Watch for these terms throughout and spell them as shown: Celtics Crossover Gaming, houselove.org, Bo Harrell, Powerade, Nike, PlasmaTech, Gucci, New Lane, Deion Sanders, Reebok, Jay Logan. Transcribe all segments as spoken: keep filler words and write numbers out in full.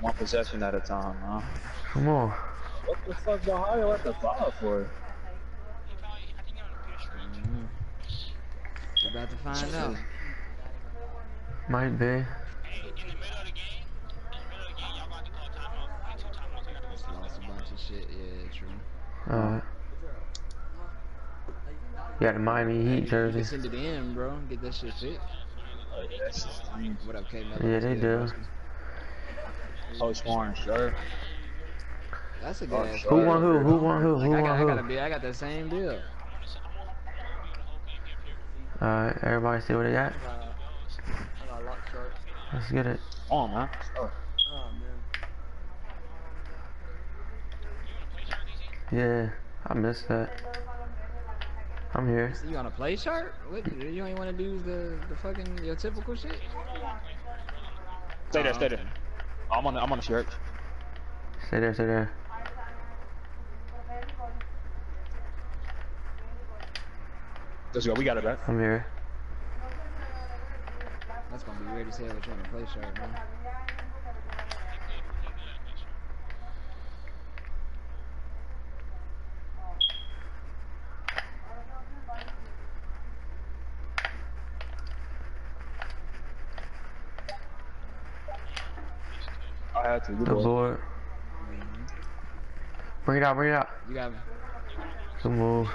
One possession at a time, huh? Come on. What the fuck the Ohio at the foul for? We're about to find out. Might be. Hey, in the middle of the game, in the middle of the game, y'all about to call timeout. Like two timeouts, I gotta go. Lost a bunch of shit, yeah, true. Alright. You got a Miami Heat jersey. Send it in, bro. Get that shit fit. Oh, yeah, that's just what up, K? Yeah, they do. Coach Warren, sure. That's a good ass. Who won who? Who won who? Who won who? I got the same deal. Alright, everybody see what they got? Let's get it. Oh, man. Oh, man. Yeah, I missed that. I'm here. So you on a play chart? What, you ain't want to do the, the fucking, your typical shit? Stay there, stay there. I'm on the, I'm on the shirt. Stay there, stay there. Let's go, we got it back. I'm here. That's gonna be weird as hell with you on the play chart, man. The board. Lord. Mm-hmm. Bring it out, bring it out. You got me. Good move.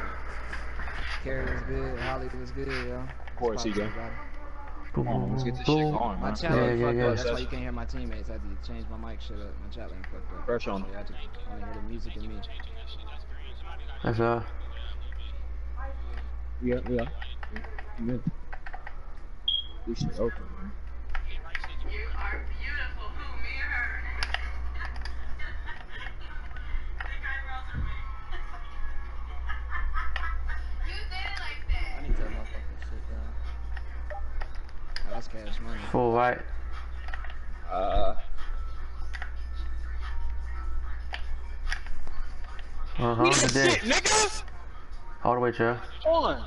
Carrie was good, Holly was good, yo. Of course, C J. Come on, let's get this boom. Shit going, man. My chat ain't yeah, yeah, fucked yeah. up, that's why you can't hear my teammates. I had to change my mic shit up. My chat ain't fucked up. Fresh on. I had to only hear the music and me. That's uh. Yeah, yeah. Yeah. This shit open, man. You are beautiful. Full white. Uh. Uh huh. Shit, nigga. All the way, Joe. On. All the way,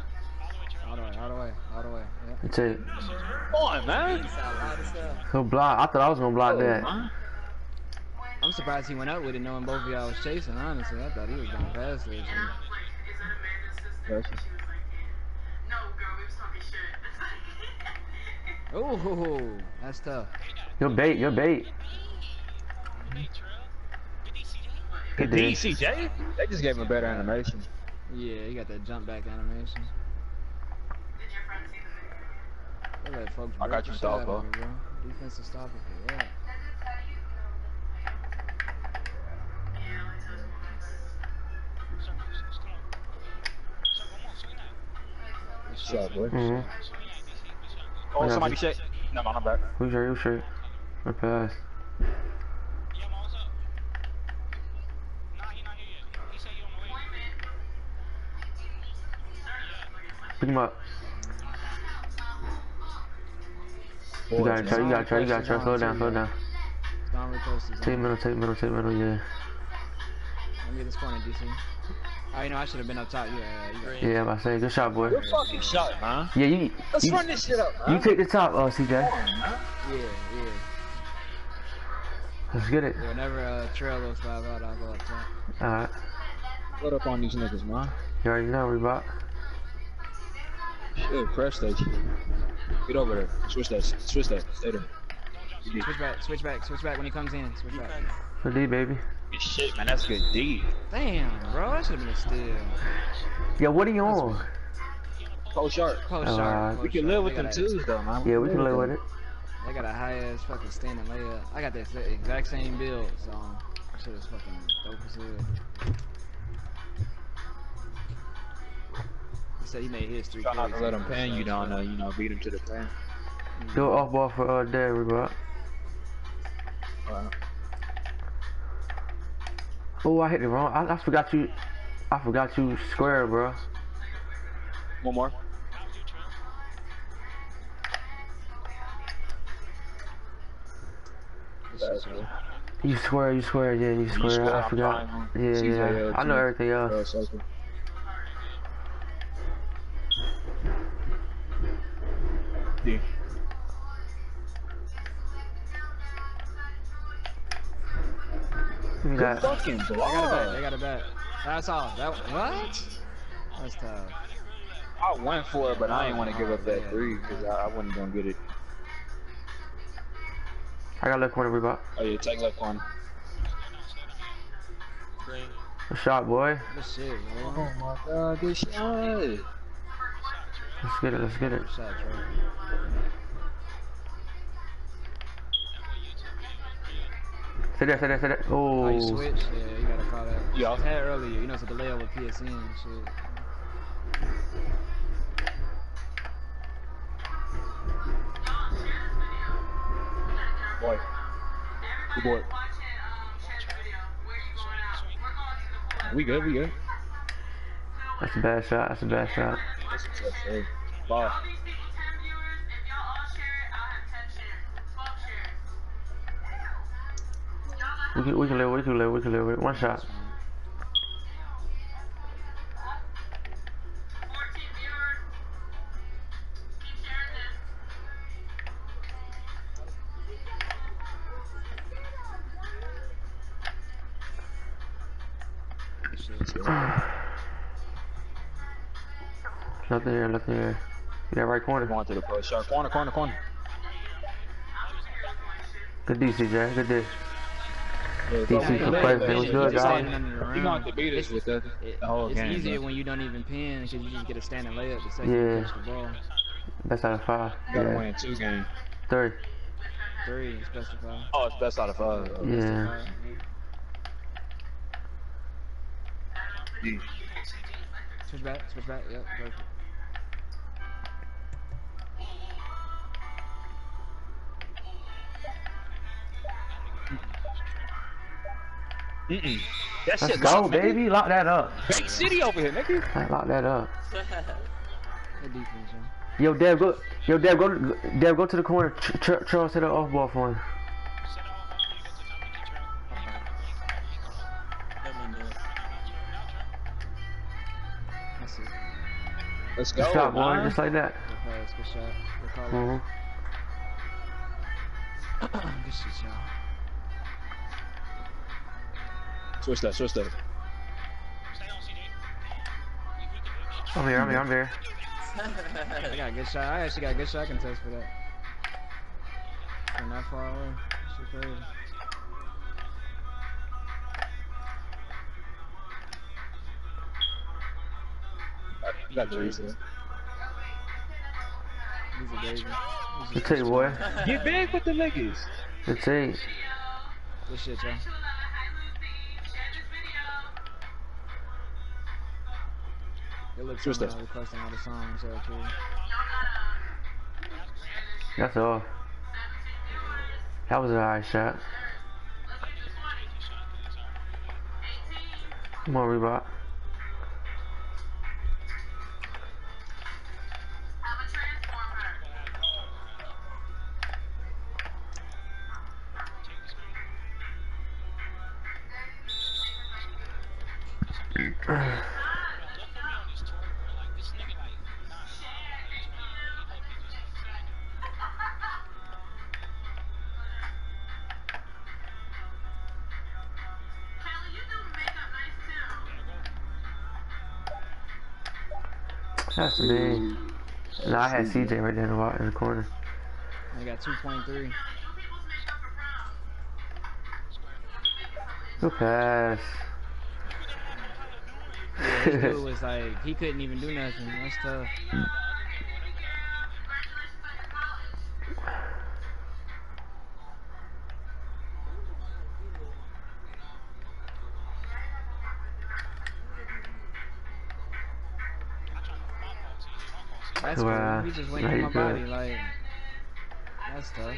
all the way, all the way. Yep. That's it. On, man. He'll block. I thought I was gonna block oh, that. Man. I'm surprised he went out with it, knowing both of y'all was chasing. Honestly, I thought he was gonna pass it. Oh, that's tough. You're bait, you're bait. Good D, C J? They just gave him a better animation. Yeah, he got that jump back animation. Did your friend see the video? I got you stopped, bro. Defensive stopper, yeah. Good shot, boy. Mm-hmm. Oh, somebody shit. No, no, I'm back. Who's your who's your or pass? Yeah, Mom's up. Nah, he's not here yet. He said you on the way. Pick him up. You gotta try, you gotta try, you gotta try. Slow down, slow down. Take middle, take middle, take middle, yeah. Let me get this corner, D C. Oh, you know, I should have been up top. Yeah, yeah, yeah. Yeah, I'm about to say, good shot, boy. Good fucking shot, man. Yeah, you. Let's you, run this shit up, man. You take the top, uh, C J. Yeah, yeah. Let's get it. Yeah, whenever uh, trail those five out, I'll go up top. Alright. What up on these niggas, man? You already know, Reebok. Shit, press that shit. Get over there. Switch that. Switch that. Stay there. Switch back. Switch back. Switch back when he comes in. Switch back. For D, baby. Shit, man, that's good D. Damn, bro, that should have been a steal. Yeah, what are you that's on? Cold sharp. Cold uh, sharp. We can live with them twos, though, man. Yeah, we can live with it. I got a high ass fucking standing layup. I got that exact same build, so that shit is fucking dope as hell. He said he made his three. Try not to let him pan you down, though. You know, beat him to the pan. Mm-hmm. Go off ball for uh, Derry, bro. Alright. Oh, I hit it wrong. I, I forgot you. I forgot you square, bro. One more. You square, you square, yeah, you square. You square I forgot. Fine, yeah, C J, yeah. Uh, I know everything else. Uh, D. Good that. fucking ball. I got a bet. I got a bet. That's all. That what? That's tough. I went for it, but I didn't want to give up that three because I, I wasn't gonna get it. I got left corner, we bought. Oh yeah, take left corner. Good shot, boy. Good shit, man. Oh my god, good shot. Let's get it. Let's get it. Good shot, Sit there, sit there, sit there. Oh. Oh, you switched? Yeah, you gotta call that. Yeah. I had earlier, you know, it's a delay over P S N and shit. Boy. Good boy. We good, we good. That's a bad shot, that's a bad shot. That's a tough shot. Bye. We can, we can live, we can live, we can live, one shot. Nothing here, nothing here. Yeah, right corner. Going to the post, sharp corner, corner, corner. Good D, C J, good D. Yeah, D C for president was good, dog. You're going to beat us with that. It, oh, it's easier play. When you don't even pin because you just get a standing layup the second yeah. you catch the ball. That's out of five. You gotta yeah. win two games. Three. Three, it's best of five. Oh, it's best out of five. Oh, yeah. Of five. yeah. Switch back, switch back, yep, perfect. Mm-mm. That Let's shit go, locked, baby. Nigga. Lock that up. Big city over here, nigga. Lock that up. Good defense, huh? Yo, Dev, go. Yo, Dev, go. Dev, go to the corner. Charles hit an off ball for him. That's it. Let's go. Good shot, boy. Just like that. Okay, good shot. Good call. Mm-hmm. Good shit, y'all. Switch that, switch that. I'm here, I'm here, I'm here. I got a good shot. I actually got a good shot contest for that. They're not far away. It's crazy. I got Jason. He's a baby. He's a big boy. Get big with the niggas. Good take. Good shit, y'all. It looks like they're requesting all the songs, so too. That's all. That was an alright shot. Come on, Reebok. That's me. Nah, I had C J right there in the, in the corner. I got two point three. Good pass. Yeah, his dude was like, he couldn't even do nothing. That's tough. That's cool. Wow. He just went in my body, like, that's tough.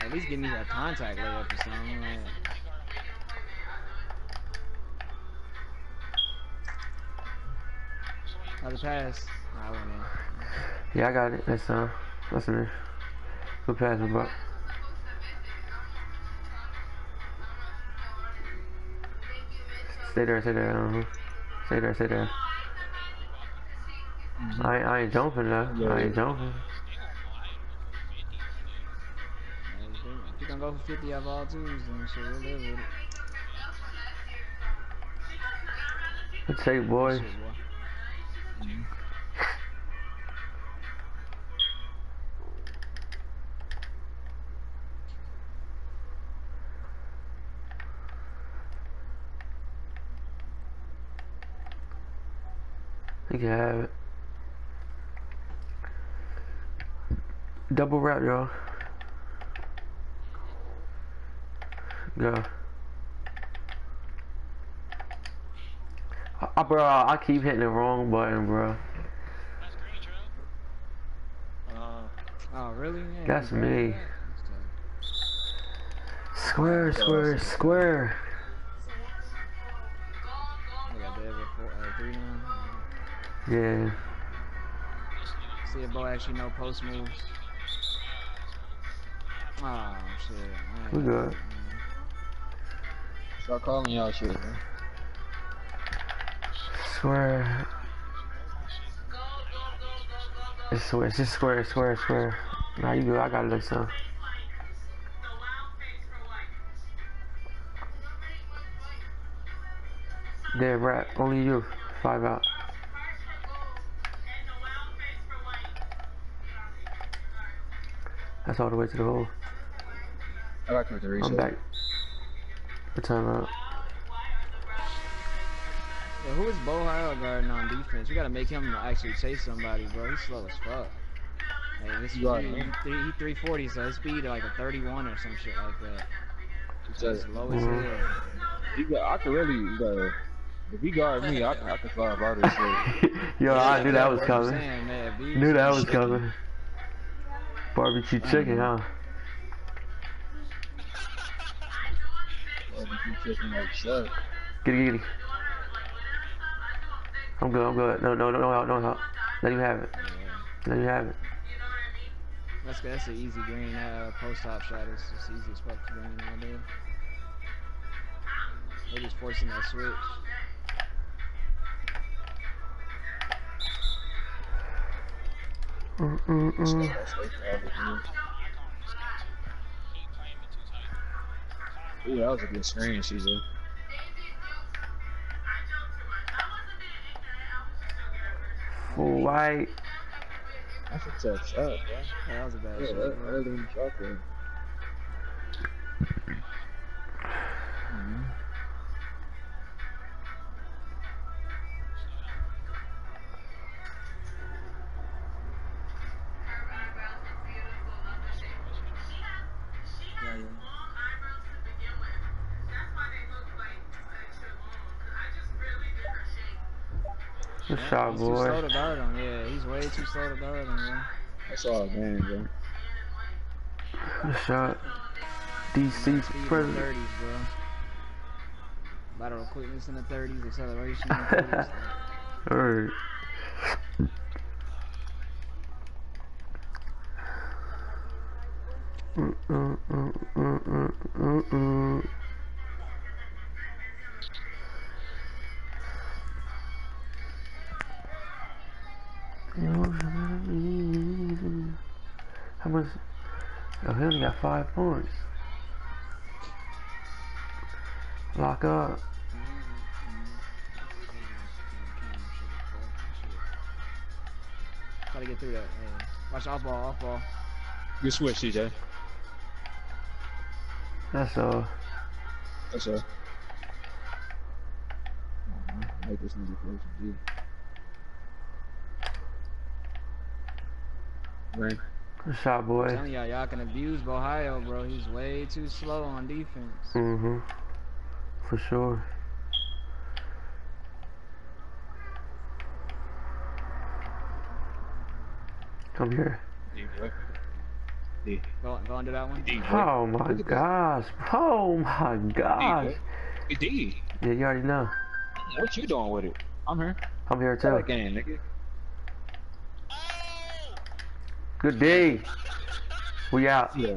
At least give me a contact layup or something. Like. How'd it pass? Nah, I went in. Yeah, I got it. That's uh, that's it. Good pass, my buck. Stay there, stay there. Uh-huh. Stay there, stay there. Mm-hmm. I, I ain't jumping though. Yeah, I ain't yeah. jumping. You can go for fifty of all twos and shit. We'll live with it. Good take, boy. You can have it. Double wrap, y'all. Go. Uh, bro, I keep hitting the wrong button, bro. That's green, Joe. Oh, really? Yeah, that's me. That. Square, square, square. I got David four, uh, three now. Yeah. See a boy actually no post moves. Oh shit. We good. Stop calling y'all shit, man. Swear. It's swear, just swear, swear, swear. Nah, you good, I gotta look some. Dead rat, only you. Five out. That's all the way to the hole. I got to reset. I'm back. Good time out. Yeah, who is Bo Harrell guarding on defense? You gotta make him actually chase somebody, bro. He's slow as fuck. Like, this you he, he, three, he three forty, so his speed like a thirty-one or some shit like that. Just low as hell. You got, I could really, uh, if he guard me, I, I could fly about this shit. Yo, yeah, I knew that was coming. Saying, man, B, knew that was shit. coming. Barbecue chicken, huh? Barbecue chicken like shit. Giddy, giddy. I'm good, I'm good. No, no, no, no, no, no. Let him have it. Let him have it. That's good. That's an easy green. Uh, post-op shot is just easy as fuck to green all day. They're just forcing that switch. Mm, mm, mm. Ooh, that was a good screen, Caesar. Full white. That's a tough shot, bro. That was a bad yeah, shot. That, that was a shot there. Good yeah, shot, he's boy. He's too slow to guard him, yeah. He's way too slow to guard him, man. That's all I man, bro. Good shot. D C's president. thirties, bro. Lateral quickness in the thirties, acceleration in the thirties. Alright. Mm mm mm mm mm mm mm. How much? Oh, he only got five points. Lock up. Try to get through that. Yeah. Watch off ball, off ball. Good switch, C J. That's all. That's all. I hate this nigga for H G. Good shot, boy. I'm telling y'all, y'all can abuse Bohio, bro. He's way too slow on defense. Mm-hmm. For sure. Come here. D, bro. D. Go, go under that one. D, oh, my gosh. Oh, my gosh. D, D. Yeah, you already know. What you doing with it? I'm here. I'm here, too. Again, nigga. Good day. We out. Yeah.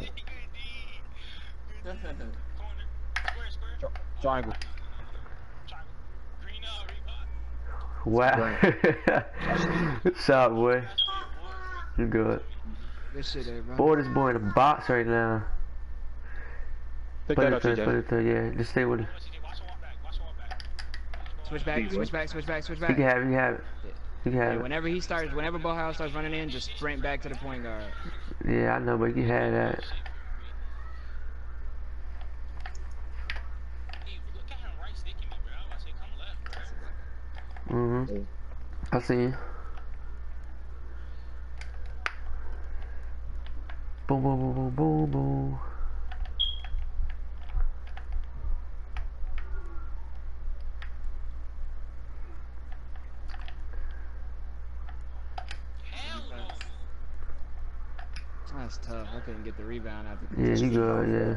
Triangle. Wow. What's up, boy? You good. Boy, this boy in a box right now. Pick put that it up, T J. Put it through, yeah. Just stay with it. Switch back, switch back, switch back, switch back. You can have it, you have it. Yeah. You can have yeah, whenever he starts, whenever Bohouse starts running in, just sprint back to the point guard. Yeah, I know, but you had that. Mm-hmm. Yeah. I see you. Boom, boom, boom, boom, boom, boom. That's tough. I couldn't get the rebound after. Yeah, you good. Yeah.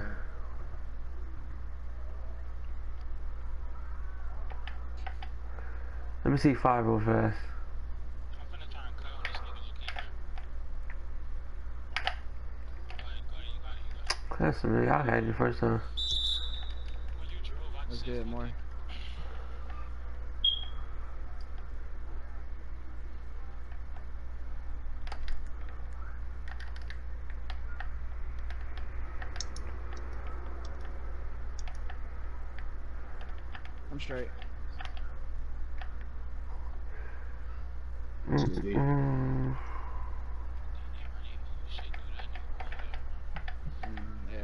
Let me see five real fast. That's me. I had you first time. Let's do it more. I'm straight. Mm-hmm. Yeah,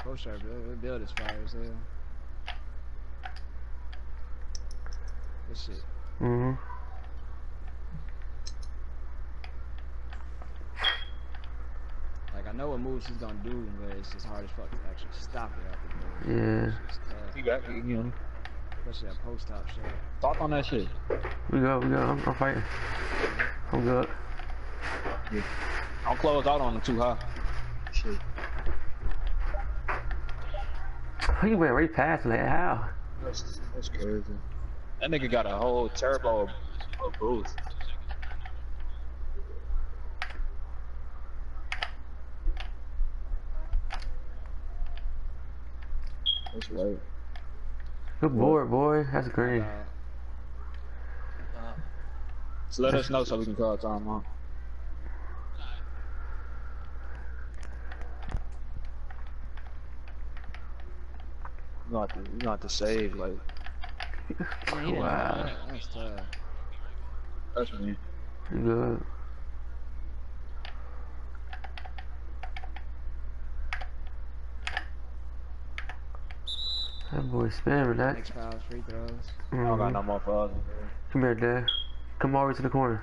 post our build, build is fire as hell. Good shit. Mm-hmm. Like, I know what moves he's gonna do, but it's just hard as fuck to actually stop it. Yeah. You got me, you know. Especially that post-top shit. Stop on that shit. We go, we go. I'm, I'm fighting. I'm good. Yeah. I'll close out on it too high. Shit. He went right past me. How? That's, that's crazy. That nigga got a whole turbo of boost. That's right. Good board, boy. That's great. Uh, so let us know so we can call time, huh? You don't have to, you don't have to save, like. Wow. That's tough. That's me. Good. That boy spamming that. Next fouls, free throws. Mm-hmm. I don't got no more fouls. Come here, Dad. Come over to the corner.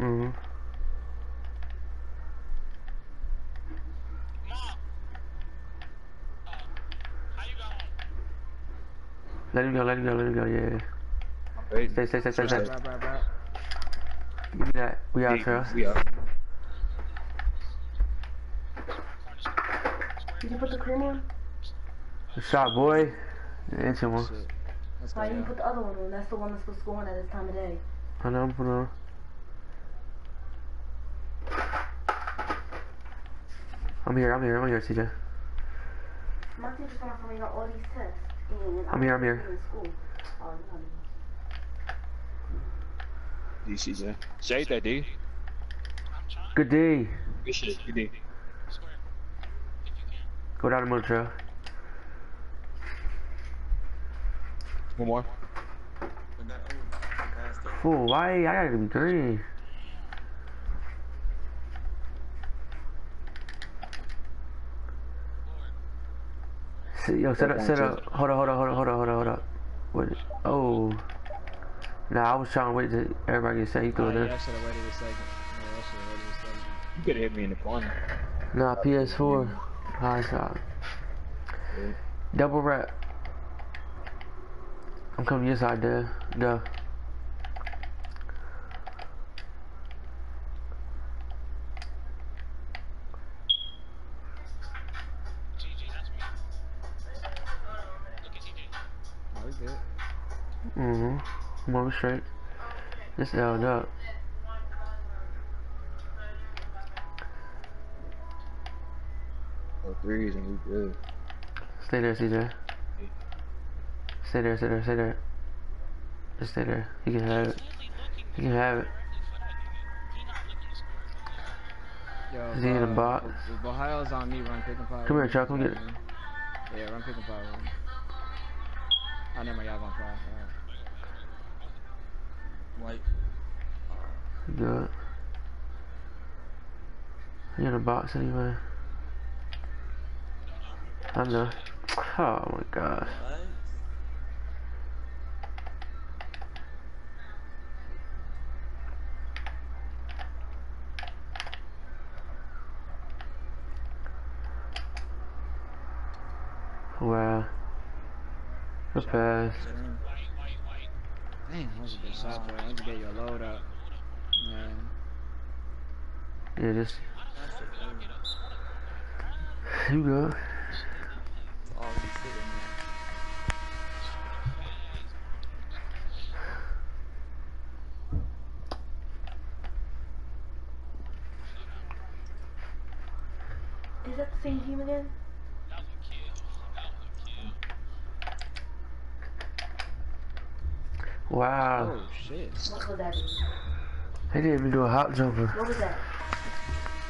Mm-hmm. Let him go, let him go, let him go, yeah. Wait, stay, stay, stay, stay, stay. Give me that. We out, Trails. We out. Did you put the cream on? Good shot, boy. The ancient one. Why didn't you put the other one on? That's the one that's supposed to go on at this time of day. I know, I'm putting on. I'm here, I'm here, I'm here, T J. My teacher's gonna find out all these tests. I'm here, I'm here. D C J. Shade that D. Good D. Good shit. Good D. Go down the moon trail. One more. Fool, why? I gotta be green. Yo, set up, set up. Hold on, hold on, hold on, hold on, hold on, hold on. What? Oh. Nah, I was trying to wait till everybody get set. He threw oh, it yeah, in. I should have waited a second. Yeah, I should have waited a second. You could have hit me in the corner. Nah, P S four. High shot. Yeah. Double wrap. I'm coming your side, dude. Go. Mm-hmm. More straight. This held up. Oh, threes and we good. Stay there, C J. Stay there, stay there, stay there. Just stay there. You can have it. You can have it. Yo, is he in a box? Bohio's on me, run pick and pop. Come here, Chuck, come get it. Yeah, run pick and pop. I never y'all gonna fly. Alright. Wait. Good. You're in a box anyway. I know. Oh my gosh. Wow. The pass. Damn, that was a good shot, boy. I need to get your load up. Man. Yeah, just... You go. Is that the same team again? Wow. Oh shit. What was that? They didn't even do a hop jumper. What was that?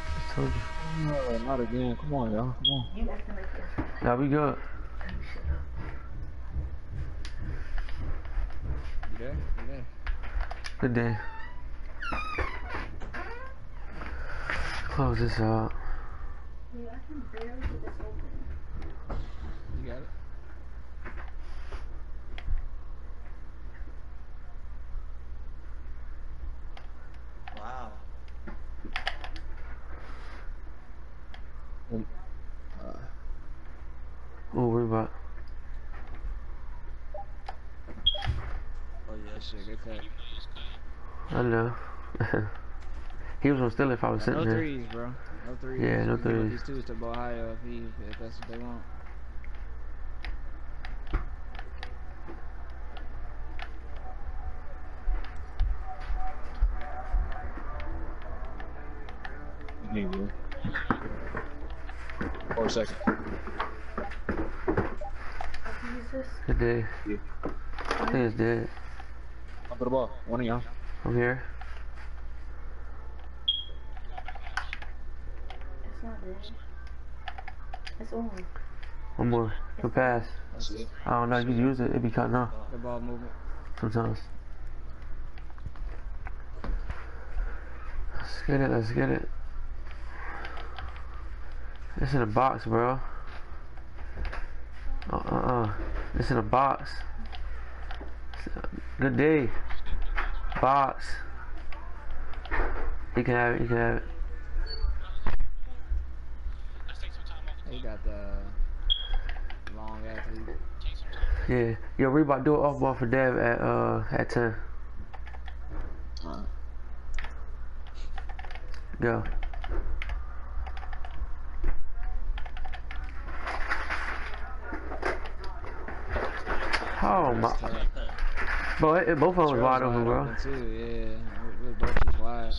I told you. No, not again. Come on, y'all. Come on. You acting like this. Now we good. You there? You there? Good day. Close this out. Dude, I can barely get this open. You got it? Wow. Um, uh, oh, we're about. Oh yeah, shit, good cut. I know. He was gonna steal if I was yeah, sitting no there. No threes, bro. No threes. Yeah, no threes. These twos to Bohio if he, if that's what they want. Maybe. Four seconds. Good day. Yeah. I think it's dead. Up to the ball. One of y'all. Over here. It's not dead. It's only. One more. Good pass. I don't know. You can use it. It'd be cutting off. The ball movement. Sometimes. Let's get it. Let's get it. It's in a box, bro. Uh uh uh. It's in a box. A good day. Box. You can have it, you can have it. You got the long athlete. Yeah. Yo, we about to do an off ball for Dev at uh at ten. Alright. Go. Oh my! Bro, it, it, both of them wide open, bro. Open too. Yeah, we're both just wide.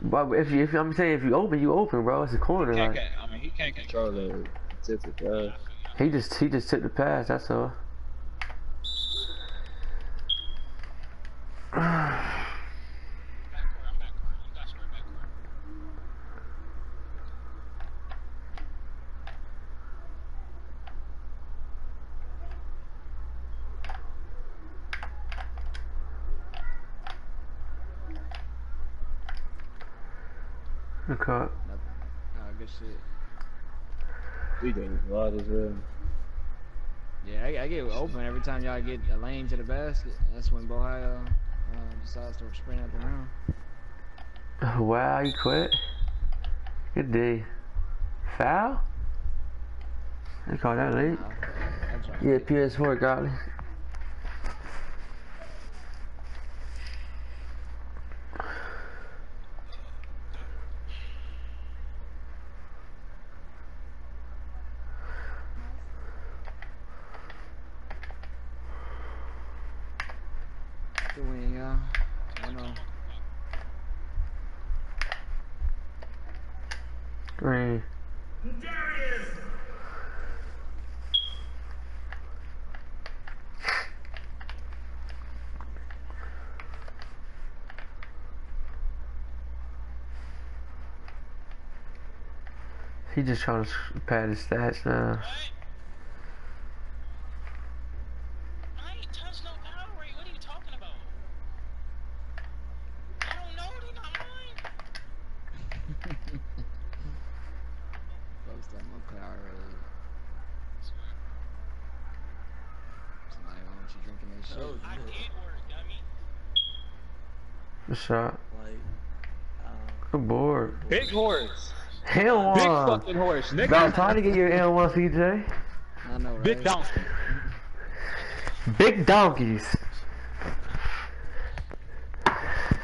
But if you, if you, I'm saying if you open, you open, bro. It's a corner. He can't, like. I mean, he can't control it. It's a he just, he just tipped the pass. That's all. Good cut. Nah, good shit. We getting wild as well. Yeah, I, I get open every time y'all get a lane to the basket. That's when Bohio uh, decides to sprint up and around. Wow, you quit? Good day. Foul? They call that late? Okay. Yeah, P S four got me. Green. There it is. He's just trying to pad his stats now. I ain't touched no Powerade. What are you talking about? I don't know. They're not mine. Folks don't want Powerade. Somebody want you drinking that shit. Oh, I did work, I mean. What's up? Like, um, good board. Big horse. Hell on. Big fucking horse, nigga. About time to get your L one, C J. I know, right? Big donkey. Big donkeys.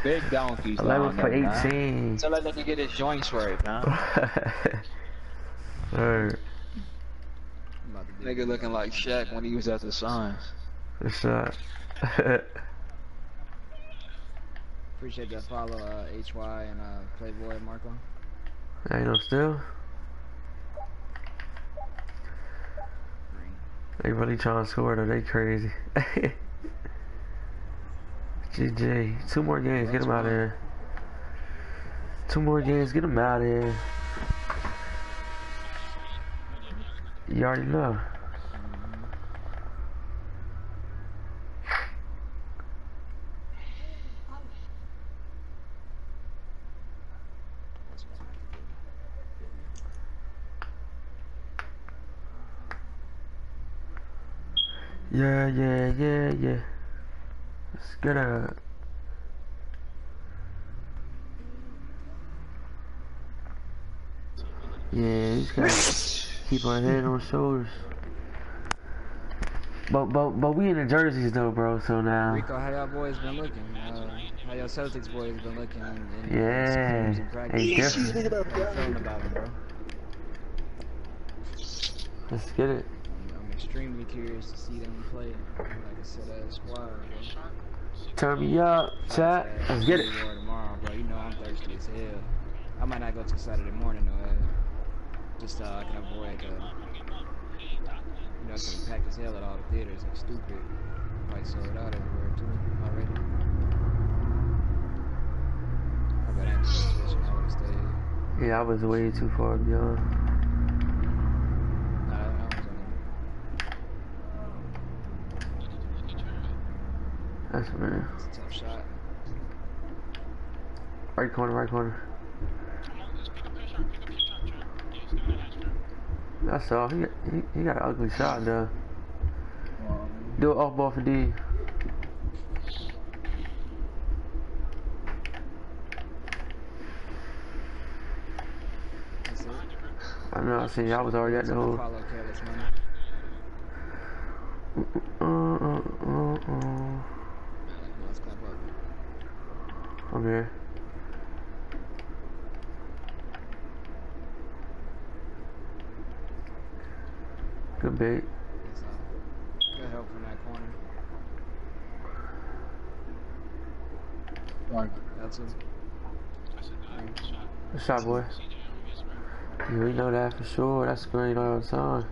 Big donkeys. eleven for eighteen. So let me get his joints right, man. Alright. Nigga looking like Shaq when he was at the signs. It's not. Appreciate that follow, uh, H Y and uh, Playboy Marco. Ain't no still. They really trying to score though, they crazy. G G. Two more games, get them out of here. Two more games, get them out of here. You already know. Yeah, yeah, yeah, yeah. Let's get out. Yeah, he's gotta keep our head on shoulders. But but but we in the jerseys though, bro. So now. Rico, how y'all boys been looking? Uh, how y'all Celtics boys been looking? In, in yeah. Hey, different. Let's get it. Extremely curious to see them play like I said that squad. Turn me up, chat. Let's get it. Tomorrow, bro. You know I'm thirsty as hell. I might not go till Saturday morning though. Just so I can avoid, uh, you know, I can pack as hell at all the theaters. It's stupid. Probably sold out everywhere too already. I got into this situation. I would have stayed. Yeah, I was way too far beyond. That's a man. That's a tough shot. Right corner, right corner. That's all. He, he, he got an ugly shot, though. Do it off ball for D. That's it. I know, I see. I was already at the hole. Uh, uh, uh, uh. Okay. Good bait. Good help from that corner. One. That's it. Good shot, boy. Yeah, we know that for sure. That's great all the time.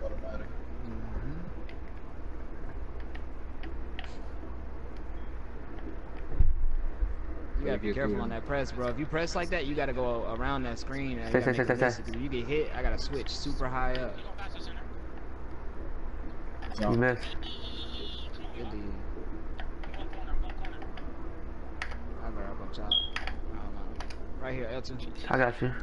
You gotta be careful on that press, bro. If you press like that, you gotta go around that screen. And you, gotta make it if you get hit, I gotta switch super high up. You missed. I'll grab up top. Right here, Elton. I got you.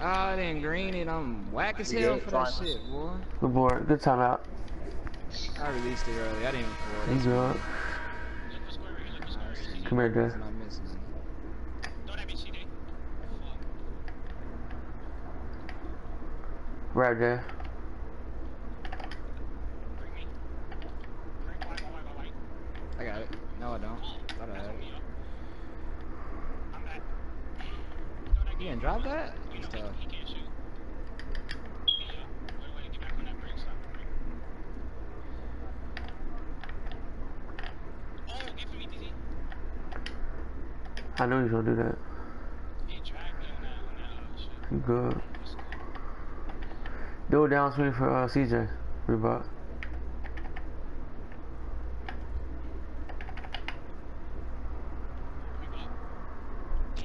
Ah, oh, then green and I'm whack as hell for that shit, boy. Good boy. Good timeout. I released it early. I didn't even for it. Come here, guys. Right there. I got it. No, I don't. Thought I had it. You didn't drop that? It's tough. I know he's gonna do that. Good. Do a down swing for uh, C J. Reebok.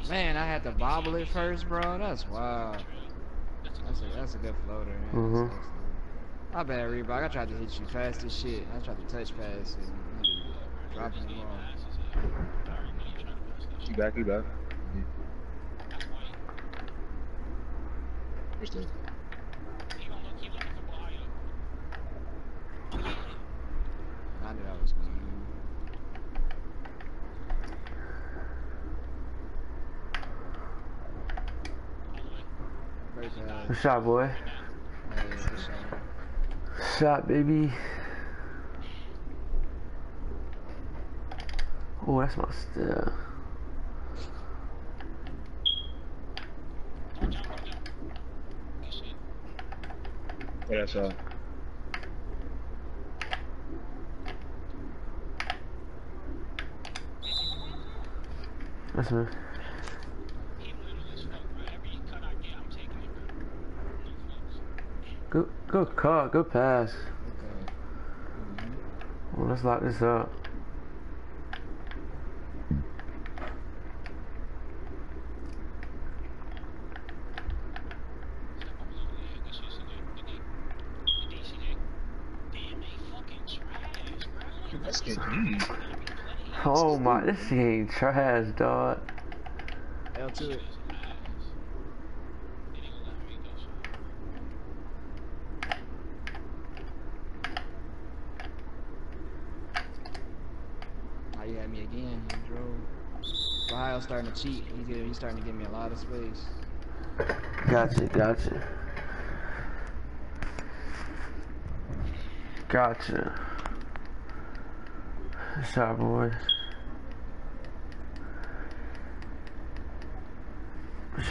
Man, I had to bobble it first, bro. That's wild. That's a, that's a good floater, man. Mm-hmm. That's, that's good. My bad, Reebok. I tried to hit you fast as shit. I tried to touch pass and I just dropped it wrong. You back, you back. Mm-hmm. I knew I was going to. What's up, boy? What's up, baby? Oh, that's my stuff. Yeah, that's all. That's me. Good, good cut, good pass. Okay. Mm-hmm. Well, let's lock this up. This game. Oh my, this game trash, dog. L to it. You had me again, he drove. Ohio's starting to cheat. He's, he's starting to give me a lot of space. Gotcha, gotcha. Gotcha. That's our boy.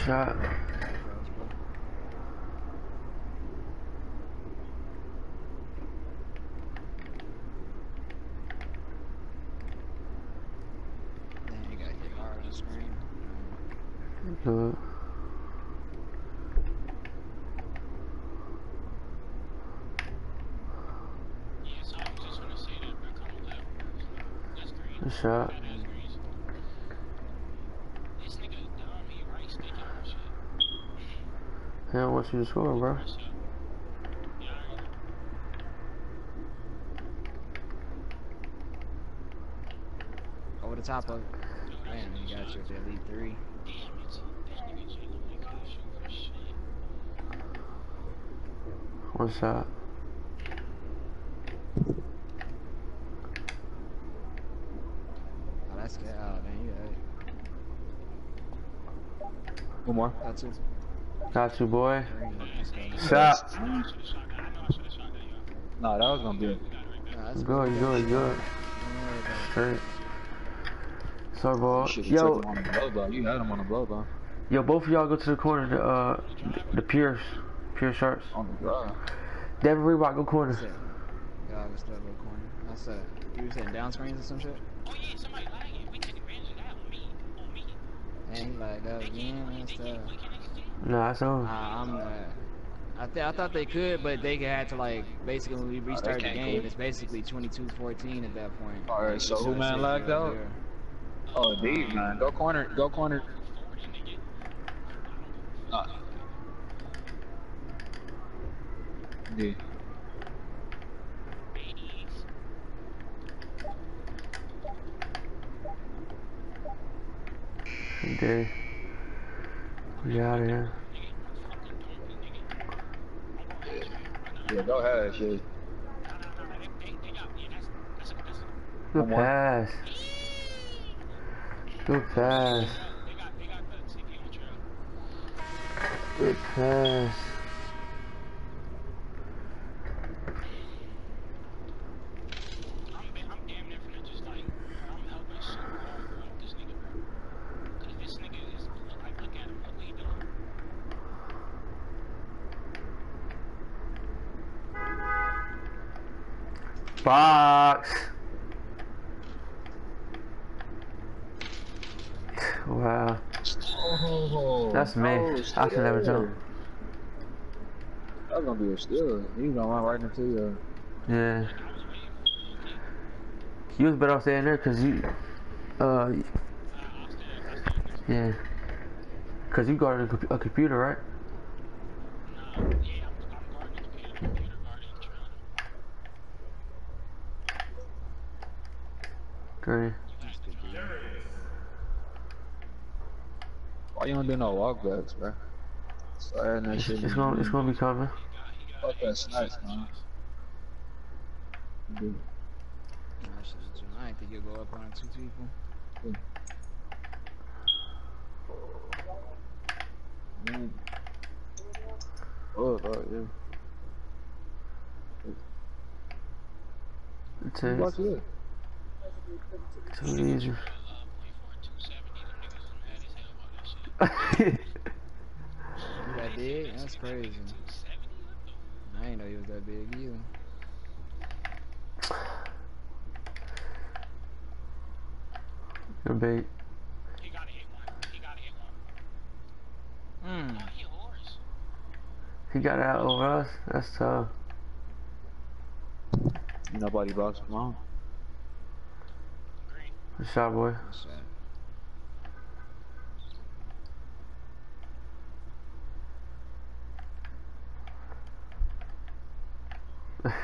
Shot. Uh, Good shot. I don't want you to score, bro. Over the top of it. Man, you got your elite three. One shot. Oh, that's good. Oh, man, you got it. One more. Got you. Got you, boy. Shot. Nah, that was gonna be it. Nah, good, good, good. Straight. Sorry, ball. You Yo. Him on the blow, bro. You had him on the blow, bro. Yo, both of y'all go to the corner. The, uh, the Pierce. Pure shirts. Oh my god. Devin Reebok, go corner. Yeah, I was still go corner. I said, you were saying down screens or some shit? Oh yeah, somebody lagging. We take advantage of that on me. On me. And he lagged up again and stuff. Nah, it's over. Nah, I'm not. I, th I thought they could, but they had to, like, basically restart oh, the game. Cool. It's basically twenty-two fourteen at that point. Alright, like, so who man lagged out? There. Oh, dude, man. Go corner. Go corner. Uh, Yeah. Okay. We out of here. Yeah, go ahead, shit. Good pass. Good pass. Good pass. Box. Wow. Oh, that's me. Oh, I can never jump. That's gonna be a steal. You gonna run right into you. Yeah. You was better off staying there because you, uh, yeah, because you guarded a, a computer, right? Okay. Why you don't do no walk backs, bro? Sorry, no shit. It's gonna, it's gonna be covered. Fuck, that's nice, man. Dude. I didn't think you'd go up on two people. Dude. Mm. Oh, oh, yeah. It takes. What's it? Too that big? That's crazy. I didn't know you was that big either. You're bait. He gotta hit one. He gotta hit one. Hmm. Oh, he lures. He got out over us. That's tough. Nobody blocks him out. Good shot, boy.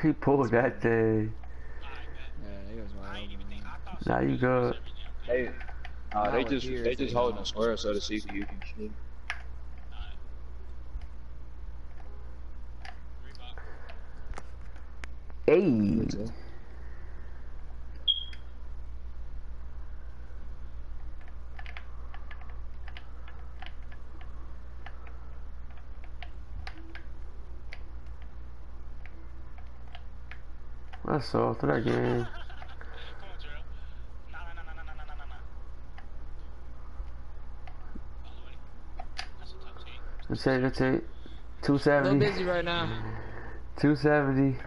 He pulled that day. Yeah, he was wild. Now you go. Hey, uh, they just they just holding a square so the C P U can shoot. Hey. That's all through that game. Let's take, let's take. two seventy. A little busy right now. two seventy.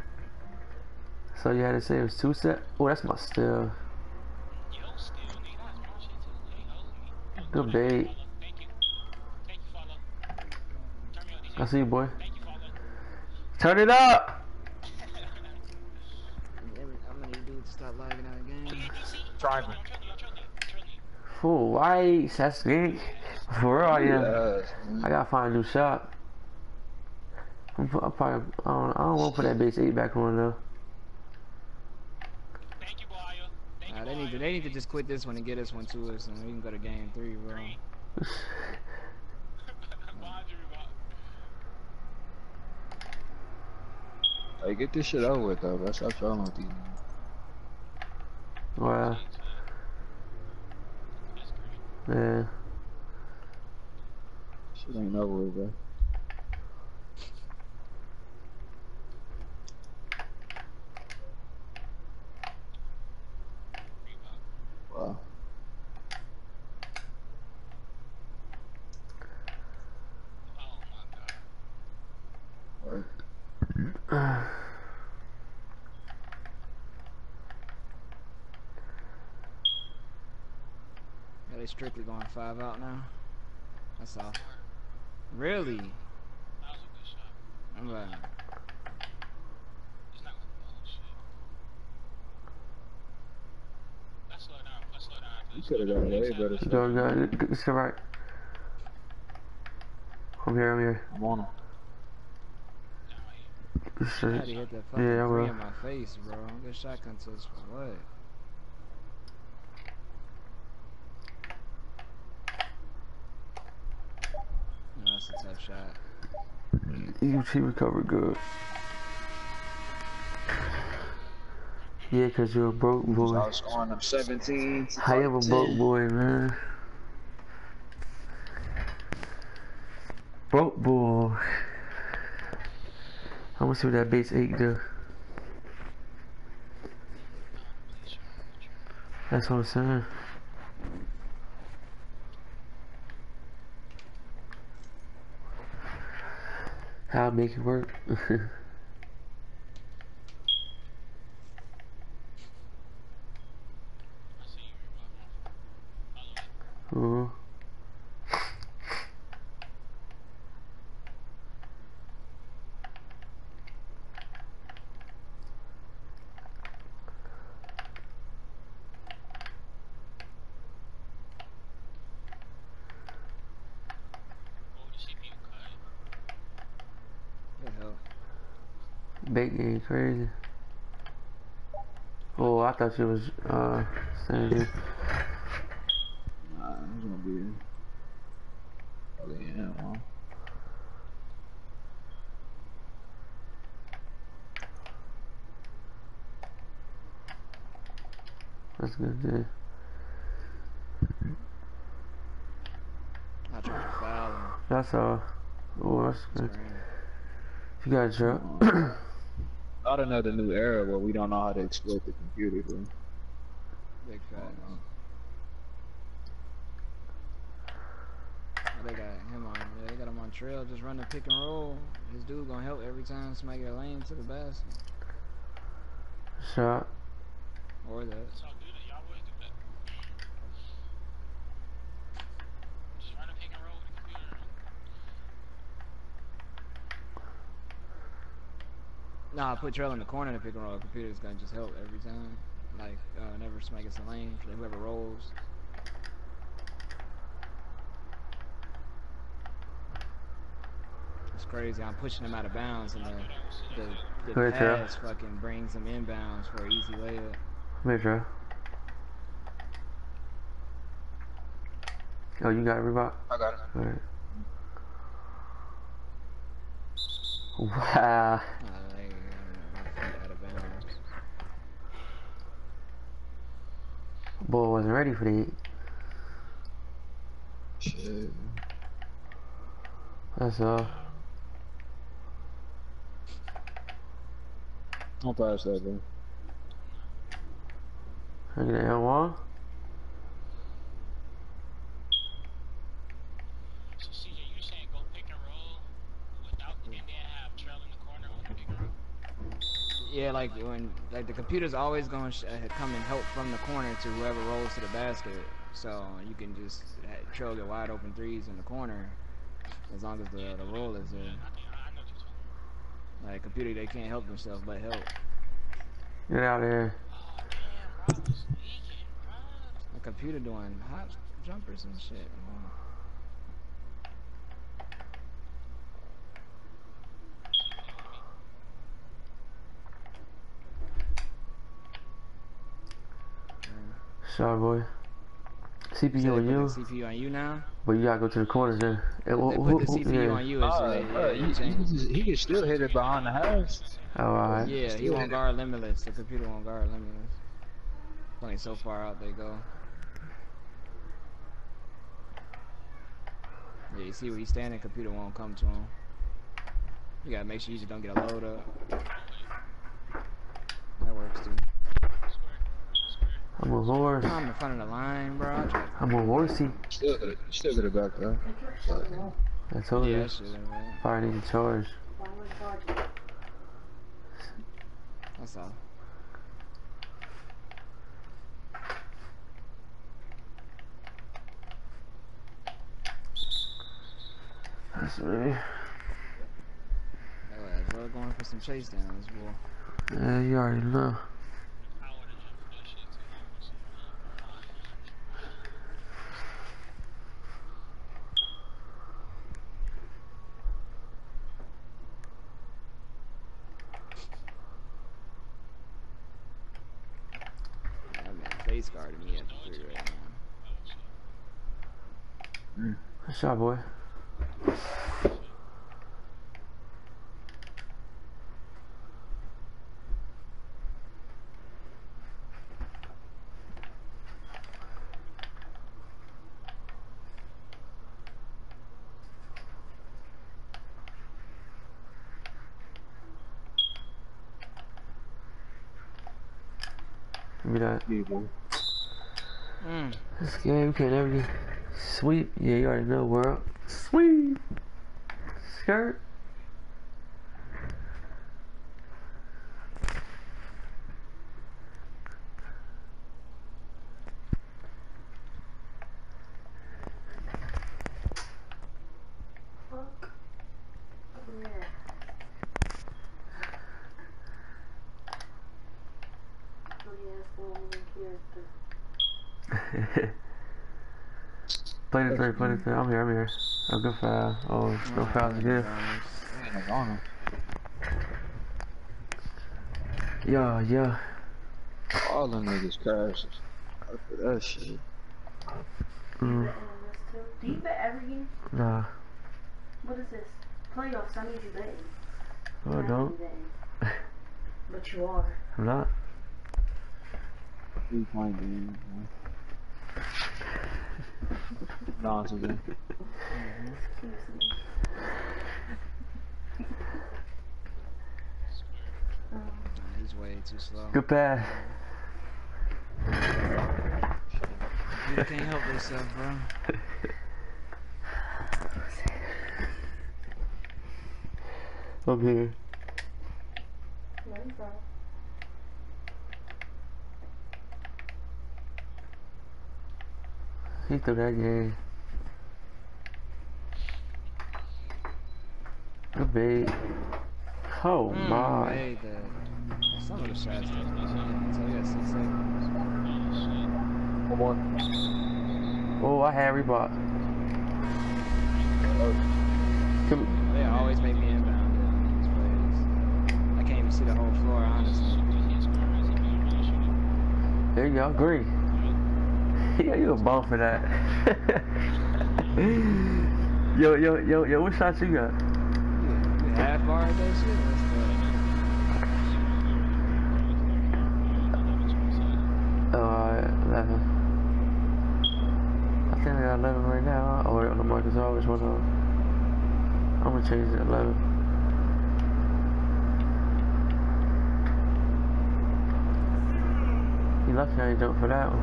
So you had to say it was two set. Oh, that's my steal. Good bait. I see you, boy. Turn it up! Stop lagging out again. Triangle. Full whites, that's big. For real, yeah. I gotta find a new shot. I'm, I'm probably, I don't, I don't want to put that bitch eight back on though. Thank you, Thank nah, you, they need to, they need to just quit this one and get this one to us, and we can go to game three, bro. Hey, get this shit over with though, bro. Stop trying with these. Wow. Yeah. Shit ain't over with, bro. Wow. Oh my god. They strictly going five out now. That's all. Really? That was a good shot. I'm like, it's not gonna blow shit. Let's slow down. Let's slow down. You could have gone way better. No, no, it's alright. I'm here. I'm here. I'm on him. I had to hit that fucking yeah, three in my face, bro. Good shot contest for what? That's a tough shot. U T recovered good. Yeah, because you're a broke boy. I was on them seventeen. I am a broke boy, man. Broke boy. I want to see what that base eight do. That's what I'm saying. I'll make it work. Ooh. big game, crazy. Oh, I thought she was uh saying it. Nah, I'm gonna be in. Oh, yeah, well. That's good, dude. Not trying to foul him. That's all. Oh, that's good. You got a job. I don't know the new era where we don't know how to exploit the computer, dude. Big fat, oh, they got him on. They got him on trail, just run the pick and roll. His dude gonna help every time somebody get a lane to the basket. Shot. Or that. Nah, put trail in the corner to pick and roll. The computer's gonna just help every time. Like, uh, whenever somebody gets a lane, whoever rolls. It's crazy. I'm pushing him out of bounds, and the the, the pass trail. Fucking brings him inbounds for an easy layup. Wait, trail. Oh, you got it, Reebok? I got it. All right. Wow. Uh, Boy wasn't ready for the shit. That's all. I'll pass that then. I get that one. So C J, you're saying go pick and roll without and then have trail in the corner with the pick and roll? Yeah, like when like the computer's always going to uh, come and help from the corner to whoever rolls to the basket, so you can just uh, trail the wide open threes in the corner as long as the the roll is there. Like computer, they can't help themselves but help. Get out of here. The computer doing hot jumpers and shit. Wow. Sorry, boy. C P U so on you. C P U on you now. But you gotta go to the corners then. They put the C P U yeah. on you. As, uh, uh, uh, you he, he can still hit it behind the house. Oh, alright. Yeah, he won't guard limitless. The computer won't guard limitless. Only so far out they go. Yeah, you see where he's standing. Computer won't come to him. You gotta make sure you just don't get a load up. That works too. I'm a horse. I'm in front of the line, bro. I'm a horsey. Still got it, still got it back, though. I told you. Fire needs a charge. That's all. That's right. We're going for some chase downs, boy. Yeah, you already know. Guarding me at the three right now. Mm. Good shot, boy. Give me that. Yeah, boy. Mm. This game can never be sweep. Yeah, you already know, world. Sweep! Skirt! Play the three, play the three. I'm here, I'm here. Oh, good foul. Oh, no foul's good. Yo, yo. All them niggas crashed. After that shit. Mm. Do you bet every game? Nah. What is this? Playoffs, I need you betting. No, I don't. But you are. I'm not. Three point game. No, it's okay. He's way too slow. Good pass. You can't help yourself, bro. I'm here. He threw that game. Good bait. Oh mm, my. I that. Some of the shots didn't come. Come on. Oh, I had rebought. Come. They always make me inbound. See the whole floor, honestly. There you go, agree. Yeah, you a ball for that. yo, yo, yo, yo, what shots you got? Yeah, half bar that shit. Oh, uh, eleven. I think I got eleven right now. Oh, wait, on the market, I always want to. I'm gonna change it to eleven. You're lucky I jumped for that one.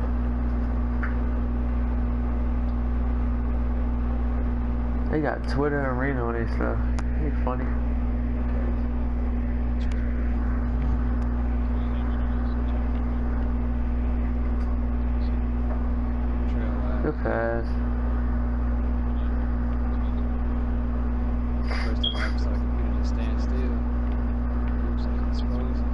They got Twitter and Reno on their stuff. Ain't funny. Good pass. First time I ever saw a computer just stand still. Looks like it's frozen.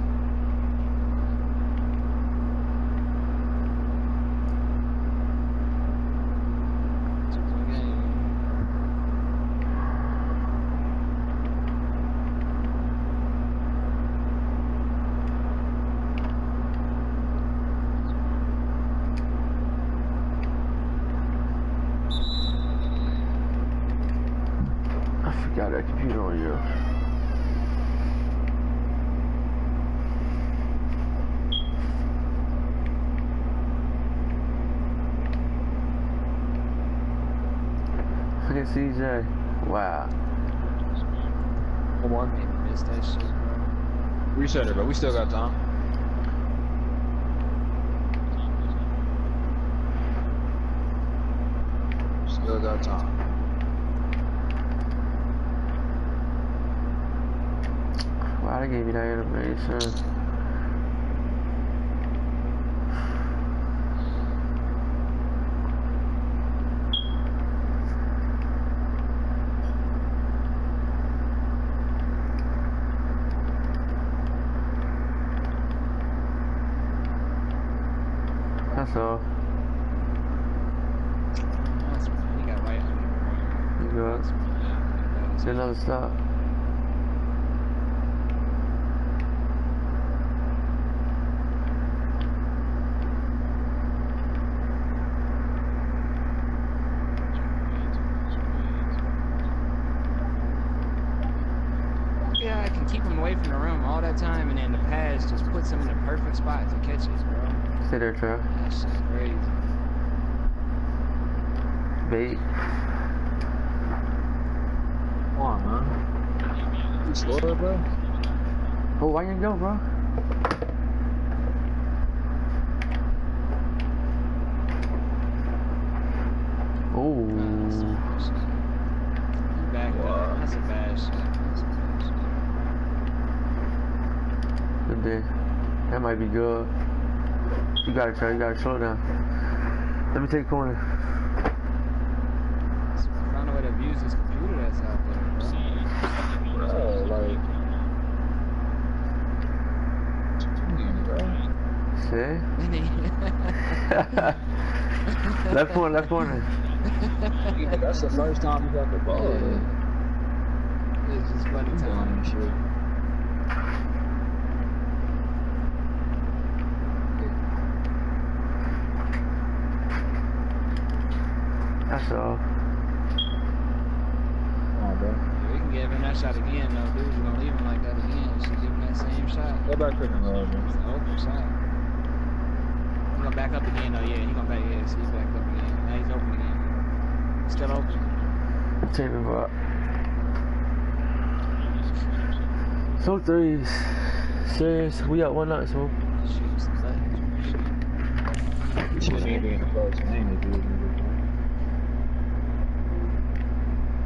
C J, wow. Come on, missed that shit, bro. Reset it, but we still got time. Still got time. Wow, I gave you that animation. So you got right under. You got it's another stop. Yeah, I can keep him away from the rim all that time, and then the pass just puts him in the perfect spot to catch it, bro. Sit there, Trevor. That's just crazy. Bait. Come on, man. You slow there, bro? Oh, why you go, bro? Oh. You back up. That's a bad shot. Good day. That might be good. You gotta try, you gotta slow down. Let me take a corner. I found a way to abuse this computer that's out there. Bro, bro like. See? Left corner, left corner. Yeah, that's the first time you got the ball. Yeah. It's just funny time, I'm sure. That's all. Yeah, we can give him that shot again, though, dude. We don't leave him like that again. We should give him that same shot. Go back to the road, man. It's an open shot. He's gonna back up again, though. Yeah, he's gonna back. Yeah, so he's back up again. Now he's open again. Still open. Take him up. So threes. Serious. We got one night, so.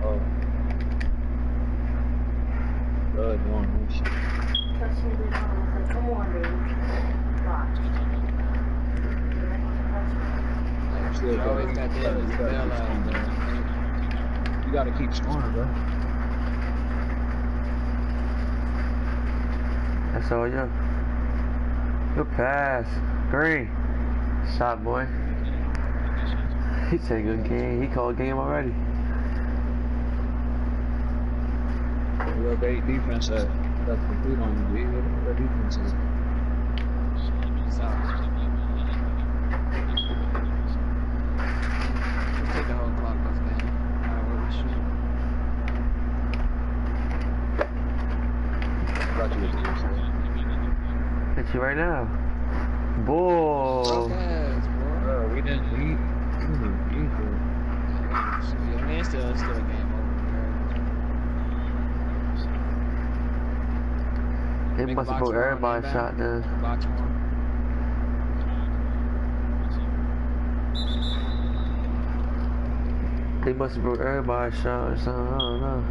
Oh. Blood one. Come on, baby. You always got that. You gotta keep scoring, bro. That's all you. Good pass. Green. Shot, boy. He said good game. He called game already. Real great defense. That's the food on you, dude. Real defense is. Take the whole clock off that. I thought you were doing something. Hit you right now. Bull. So fast, bro. Bro, we didn't eat. I mean, it's still, it's still a game over. It Make must have put everybody shot there. Box one. They must have put everybody shot or something. I don't know.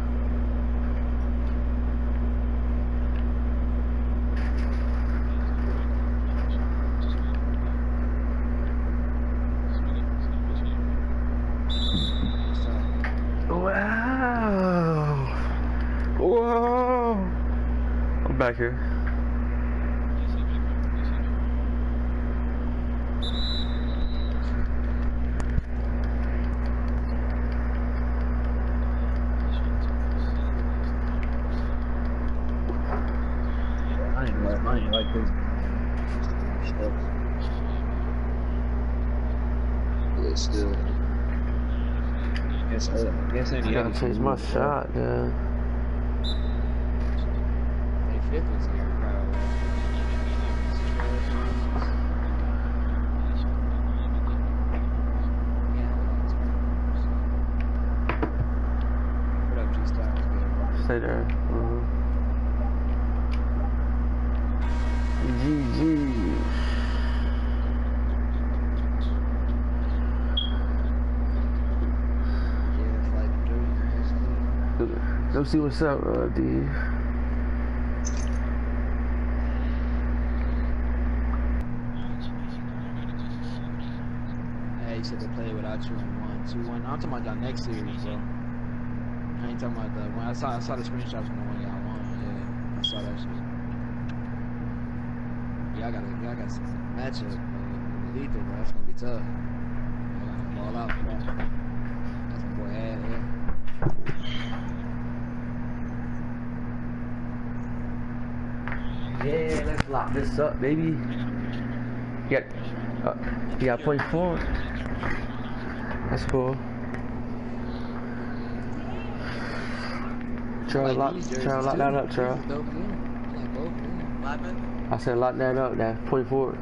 Back here. I ain't like, I ain't like this. Yeah, still. Guess I guess I gotta change my shot, yeah. It was here, bro. Put up just that. Stay there. Mm-hmm. G G. Yeah, like go see what's up, uh, D. Two and one, two one. I'm talking about y'all next series, bro. I ain't talking about the one. I saw, I saw the screenshots from the one y'all won. Yeah, I saw that shit. Y'all got, y'all got some matchup, man. Lethal, bro. That's gonna be tough. Y'all gotta ball out for that. That's my boy Ad, yeah. Yeah, let's lock this up, baby. Yeah, uh, you got point four. That's cool. Try to lock, try to lock that up, Charles. I said lock that up, that point forward.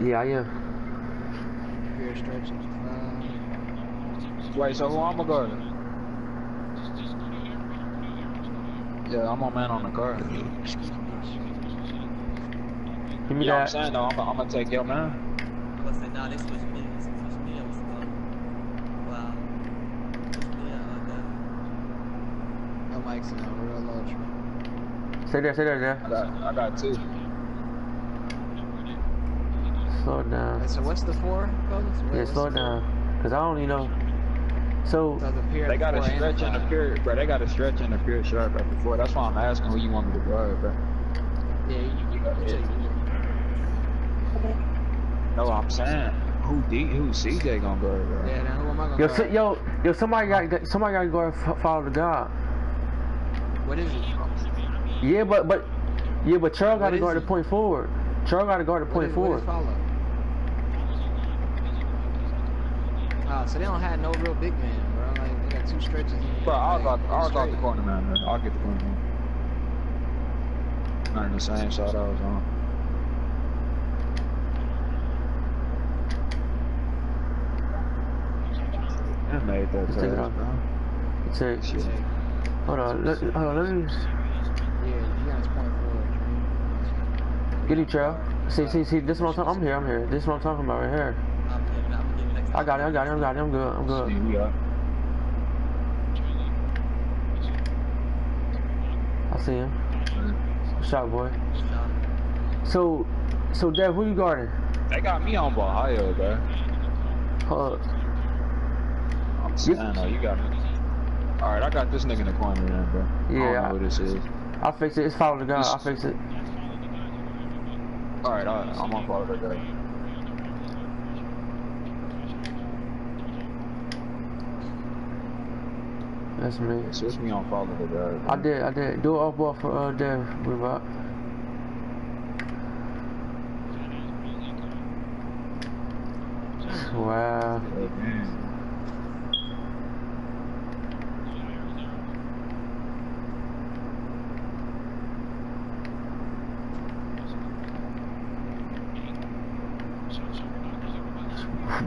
Yeah, I am. Wait, so who I'm a guard? Yeah, I'm a man on the guard. Give me you know that. What I'm saying, though? I'm, I'm gonna take your man. I was saying, no, they switched me. They switched me. I was like, wow. Yeah, like that. No mics in a real large. Stay there, stay there, there. I got, I got two. Slow down. Hey, so what's the four? What, yeah, slow down. Because I don't even know. So, so the period they got a stretch in the period, bro. They got a stretch in the period shot right before. That's why I'm asking who you want me to guard, bro. Yeah, you, you got it. Yeah. No, I'm saying who D, who C J gonna go? Bro? Yeah, now who am I gonna yo, go? So, yo, yo, somebody got, somebody got to go and follow the guy. What is it? Yeah, but but yeah, but Charles got to guard the point forward. Charles got to guard the point forward. Oh, so they don't have no real big man, bro. Like, they got two stretches. Bro, I'll like, drop the corner, man. man. I'll get the corner, man. Not in the same shot I was on. I made that take it off, bro. It's a, it's it's hold on, let, hold on, let me... Yeah, you got his point forward. Get him, Trail. See, see, see, this is what I'm talking about. I'm here, I'm here. This is what I'm talking about right here. I got it, I got it, I got it, I'm good, I'm good. I see him. Good shot, boy. So, so, Dev, who you guarding? They got me on Ohio, bro. Hold up. Yeah. I know, you got me. Alright, I got this nigga in the corner now, bro. Yeah. I don't know who this is. I'll fix it. It's follow the guy. I'll fix it. Alright, alright. I'm gonna follow the guy. That's me. It's just me on follow the guy. Bro. I did, I did. Do it off ball for uh, Dev. We're about. Wow. Yeah,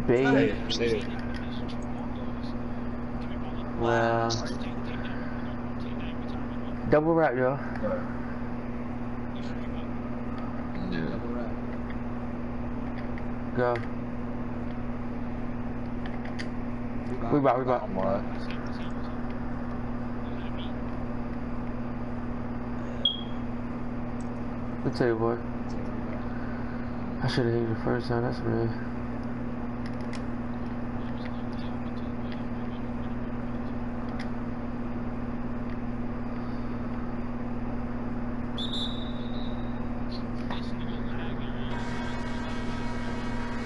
baby. Stay there. Wow. Double wrap, yo. Yeah. Go. We back, we back. I'll tell you what. I should have hit you the first time, that's really...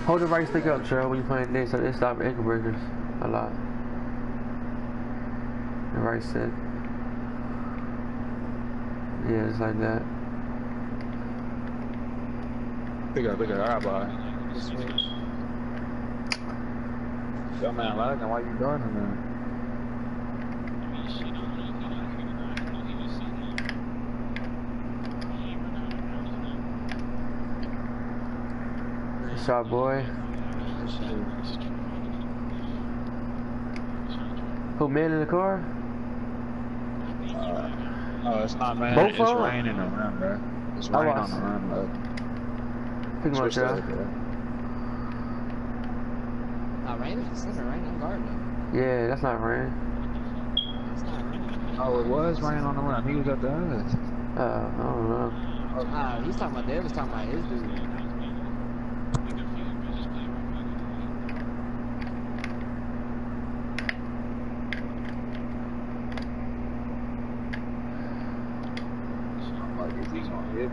Hold the right stick up, Cheryl, when you playing this, so they stop ankle breakers a lot. The right stick. Yeah, it's like that. Pick up, pick up, alright, bye. Yo, man, lagging, why you doing it, man? Shot, boy. Who, man in the car? Uh, no, it's not man. Both it's on? Raining on them, bro. It's raining on them, bro. Pick him up, Joe. Not raining? It's not raining. I'm guarding. Yeah, that's not rain. It's not raining. Oh, it was raining on the run. He was up the others. Uh, I don't know. Oh, nah, he's talking about Dave was talking about his dude.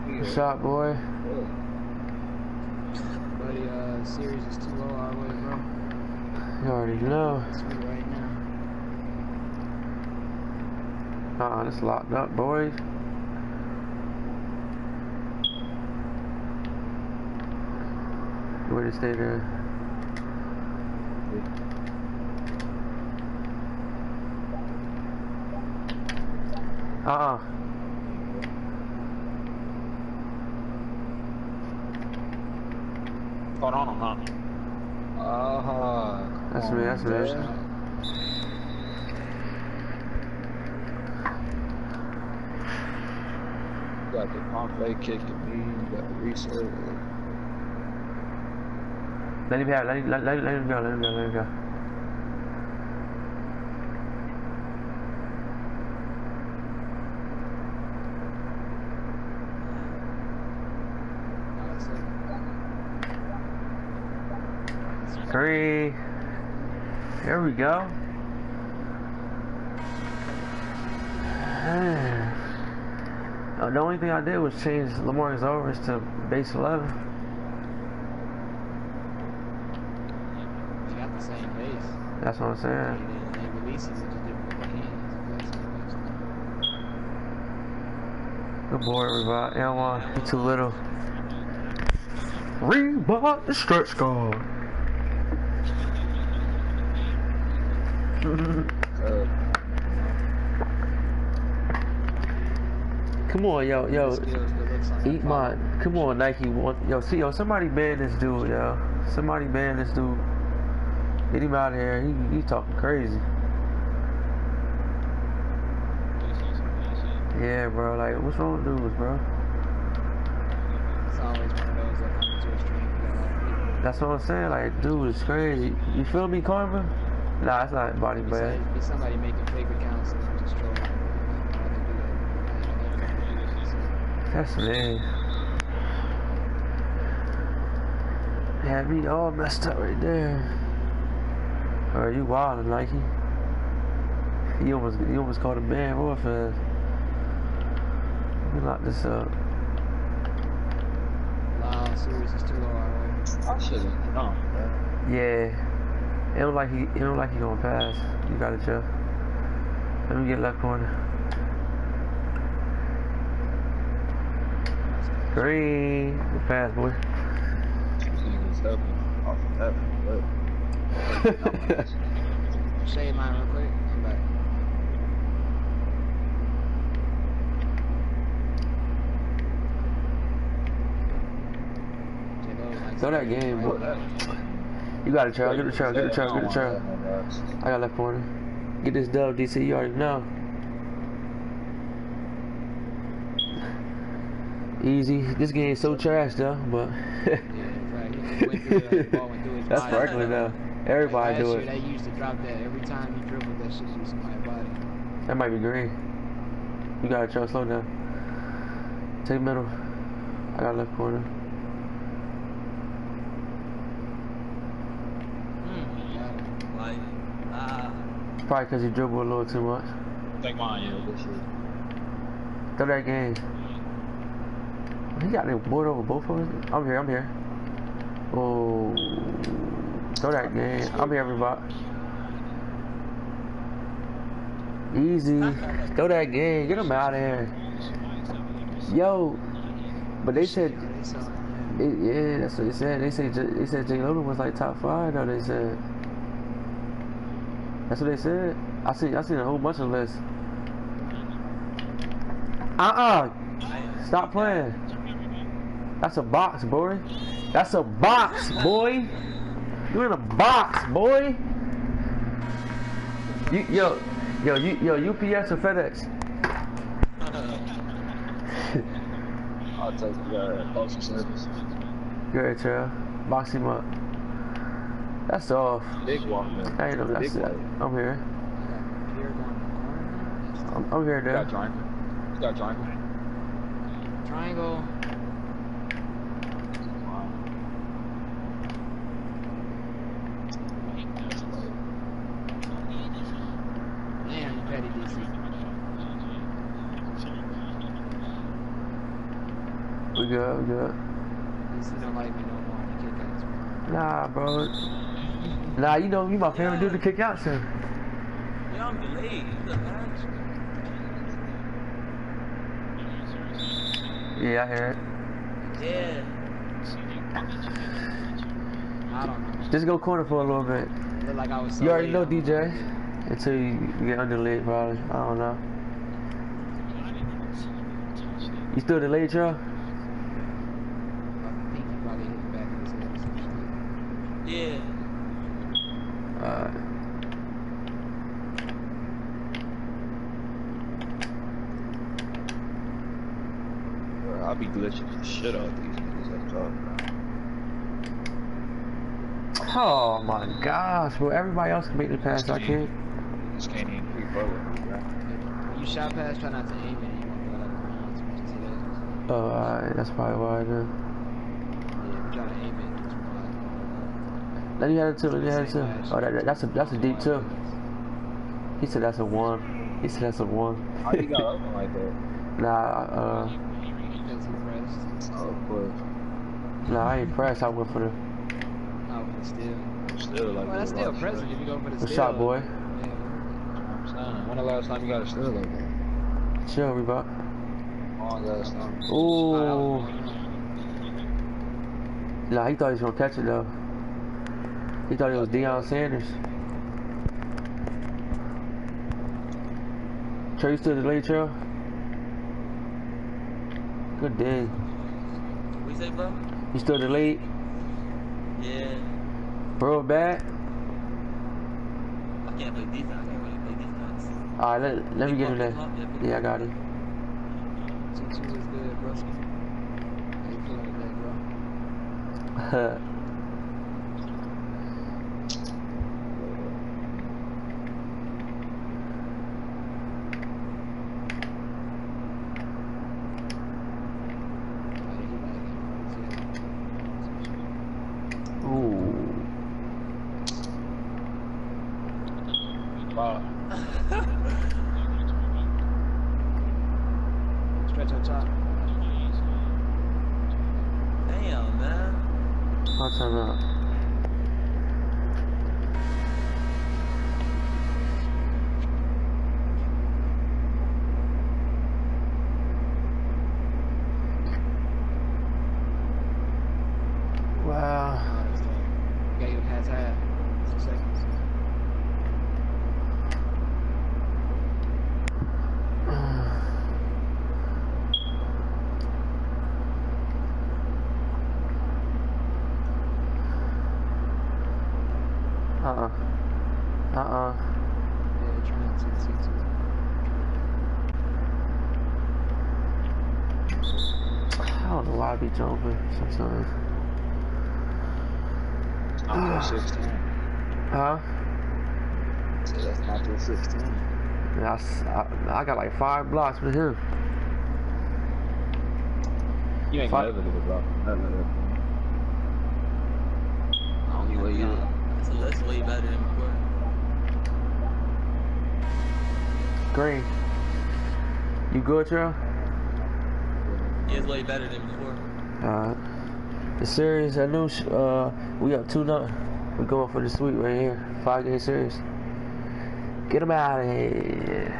Good shot, boy. Buddy, uh, series is too low our way, bro. You already know. It's me right now. Uh-uh, it's locked up, boys. Way to stay there. Uh-uh. Hold on, huh? Uh, that's me, that's me. Got the Pompey kick to me, got the reset. Let him have it, let, let, let, let him go, let him go, let him go. Three. There we go. The only thing I did was change Lamar's overs to base eleven. You got the same base. That's what I'm saying. They release it just different hands. Good boy, everybody. L one, you're too little. Reebok the stretch guard. uh, come on, yo, yo. Like eat mine. Come on, Nike. Yo, see, yo, somebody ban this dude, yo. Somebody ban this dude. Get him out of here. He, he talking crazy. Yeah, bro. Like, what's wrong with dudes, bro? It's always one of those that comes to a stream. That's what I'm saying. Like, dude, it's crazy. You feel me, Karma? Nah, it's not body bad. It's somebody making fake accounts and just trolling. That's me. Yeah, me all messed up right there. Or you wild, Nike. You almost, you almost caught a man orphan. Let me lock this up. Wow, series is too low already. I shouldn't. No. Yeah. It don't like he, it don't like he gonna pass. You got it, Jeff. Let me get left corner. Green. Good pass, boy. He's helping. Off that flip. Shade mine real quick. I'm back. Throw that game, boy. You got a trail, get the trail, get the trail, get the trail. I got left corner. Get this dub, D C, you already know. Easy. This game is so trash, though, but. That's Berkeley, though. Everybody like do year, it. They used to drop that every time you dribble, that shit used to my body. That might be green. You gotta try to slow down. Take middle. I got left corner. Mm. Like, ah. Uh, Probably because you dribble a little too much. Take mine, yeah. Throw that game. He got the board over both of us. I'm here. I'm here. Oh. Throw that game. I'm here, everybody. Easy. Throw that game. Get them out of here. Yo. But they said. They, yeah, that's what they said. They said. They said Jay Logan was like top five. No, they said. That's what they said. I see. I seen a whole bunch of lists. Uh uh. Stop playing. That's a box, boy. That's a box, boy. You in a box, boy. You, yo, yo, you, yo, U P S or FedEx? I'll take your postal service. Good, Terrell. Box him up. That's off. Big one, man. I ain't no, that's it. I'm here. I'm, I'm here, dude. You got triangle. You got triangle. Triangle. We good, we good. Nah, bro. Nah, you know, you my favorite yeah. dude to kick out soon. Yeah, I'm delayed. Yeah, I hear it. Yeah. I don't know. Just go corner for a little bit. It looked like I was so you already know, D J. Until you get underlaid, probably. I don't know. You still delayed, y'all? Yeah. Alright. I'll be glitching the shit out of these niggas up top. Oh my gosh, bro. Everybody else can make the pass, I can't. Just can't even creep over. You shot pass, try not to aim it. Oh, alright. That's probably why I do. Yeah, try to aim it. Let me have it too, let me have it too. Oh, that, that's, a, that's a deep two. He said that's a one. He said that's a one. How you got open like that? Nah, uh... Oh, of course. Nah, I ain't pressed. I went for the... I went for the steal. Still like well, that's still pressing if you go for the steal. What's up, boy? Yeah. When the last time you got a steal like that? Chill, we about. Oh, last time. Ooh. Nah, he thought he was gonna catch it, though. He thought it was Deion Sanders. Trail, you still the late trail? Good day. What you say, bro? You still delayed? Yeah. Bro, bad? I can't play defense. I can't really play defense. Alright, let, let me get him there. Yeah, yeah, I got it. Choo-choo is good, bro. How you feeling today, bro? Over sometimes. Not till sixteen. Huh? So that's not till sixteen. I, I, I got like five blocks with him. You ain't five. Got another block. Only way you. So that's way better than before. Green. You good, Trell? Yeah, it's way better than before. Alright. The series I knew uh we up two nothing. We're going for the sweep right here. Five game series. Get them out of here.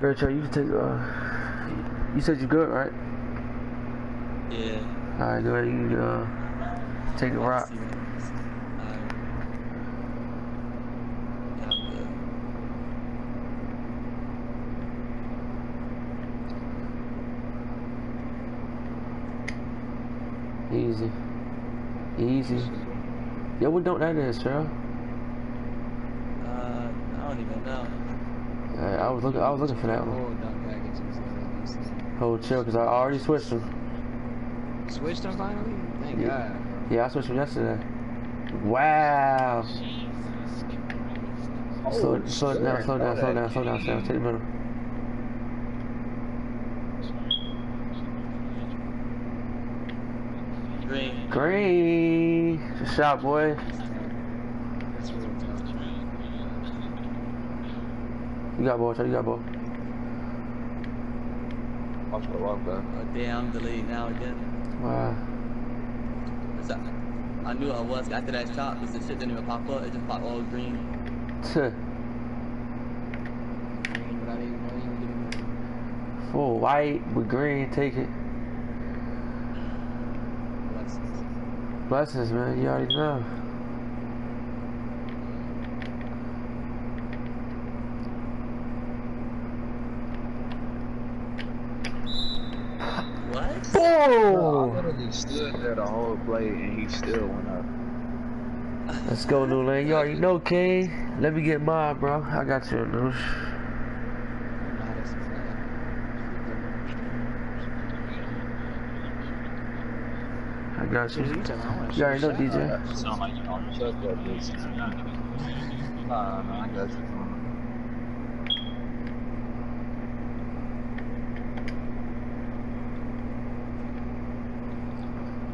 Bertrand, you can take uh you said you good, right? Yeah. Alright, go ahead, you can uh take a rock. Easy. Easy. Yo, what don't that is, Trell? Uh, I don't even know. Right, I was looking I was looking for that one. Hold chill, because I already switched them. Switched them finally? Thank yeah. God. Yeah, I switched them yesterday. Wow. Jesus Christ. Slow, slow, sure. down, slow down, slow down, slow down, slow down. Take the middle. Green. Green. Good shot, boy. You got ball, you got ball. Watch my rock, bro. Oh, damn, the lead now again. Wow. So, I knew I was after that shot because the shit didn't even pop up. It just popped all green. Full white with green. Take it. Blessings, man, you already know. What? Bro, I literally stood there the whole play and he still went up. Let's go, New Lane. You already know, King. Let me get mine, bro. I got you, dude. Got you. You already know, D J. Sound like you know your stuff, bro. Nah, nah, I got you.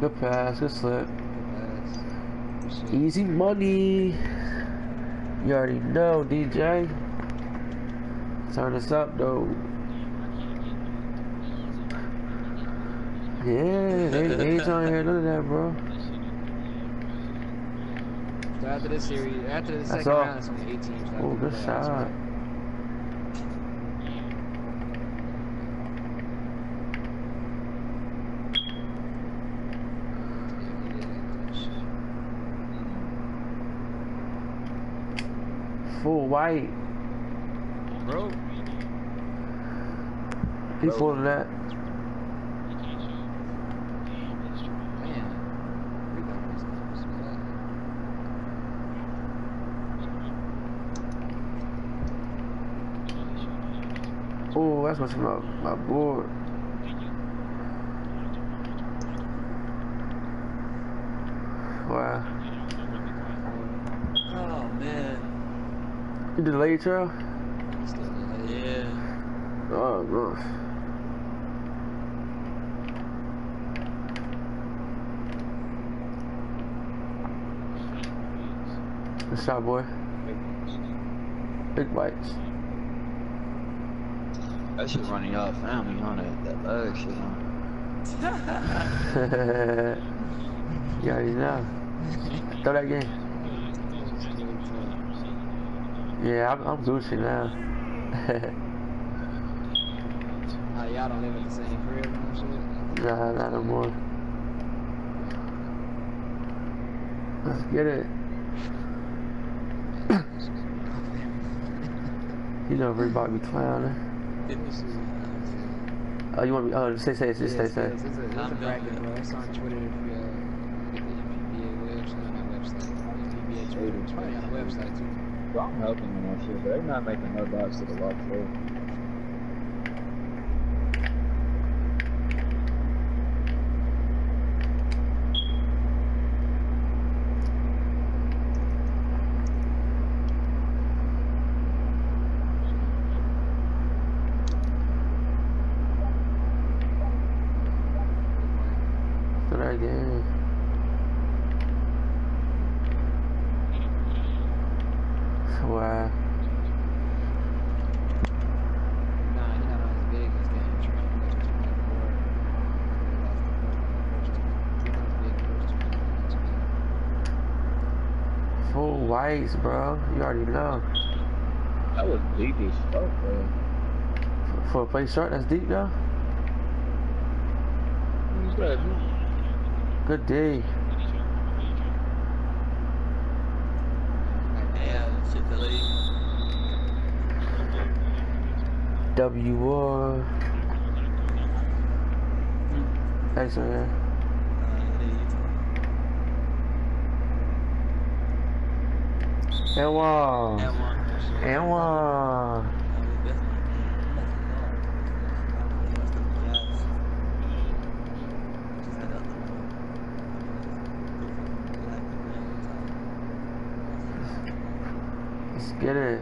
Good pass, good slip. Easy money. You already know, D J. Turn this up, though. Yeah, they, they ain't trying to hear none of that, bro. So after this series, after the second round, it's only eight teams. Oh, good shot. Full white. bro. He full of that. Oh, that's what's my my board. Wow. Oh man. You delayed, Charles? Yeah. Oh gosh. Good shot, boy. Big bites. That shit's running out of family on it. That leg shit on. You already know. Throw that game. Yeah, I'm, I'm Gucci now. uh, y'all don't live in the same crib or something? Nah, not no more. Let's get it. You know, everybody be clowning. Oh, you want me? Oh, say, say, say, say, say. It's a bracket, bro. It's on Twitter. It's probably on the website, too. Bro, I'm helping them on shit, but they're not making no dots to the lock floor. Lights, bro. You already know. That was deep as fuck, bro. For, for a play short, that's deep, though. Good day. Yeah, shit, the league. W R. Hmm. Thanks, man. And one. And one. Let's get it.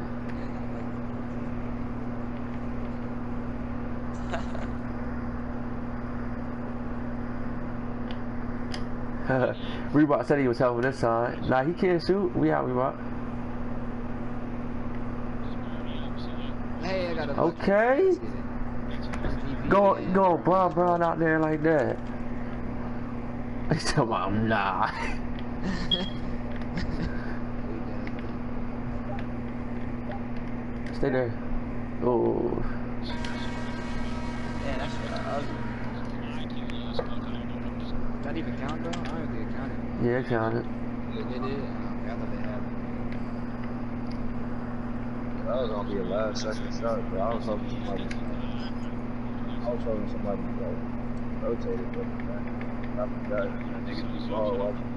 Reebok said he was helping this time. Nah, he can't shoot. We out, Reebok. Okay. Go, go, bro, bro, out there like that. He's talking about nah. Stay there. Oh. Yeah, that's ugly. Not even count, though. I don't think it counted. Yeah, it counted. Yeah, they did. I thought they had. That was gonna be a last second shot, but I was hoping somebody, I was hoping somebody like rotated, but I forgot. I think it was all watching.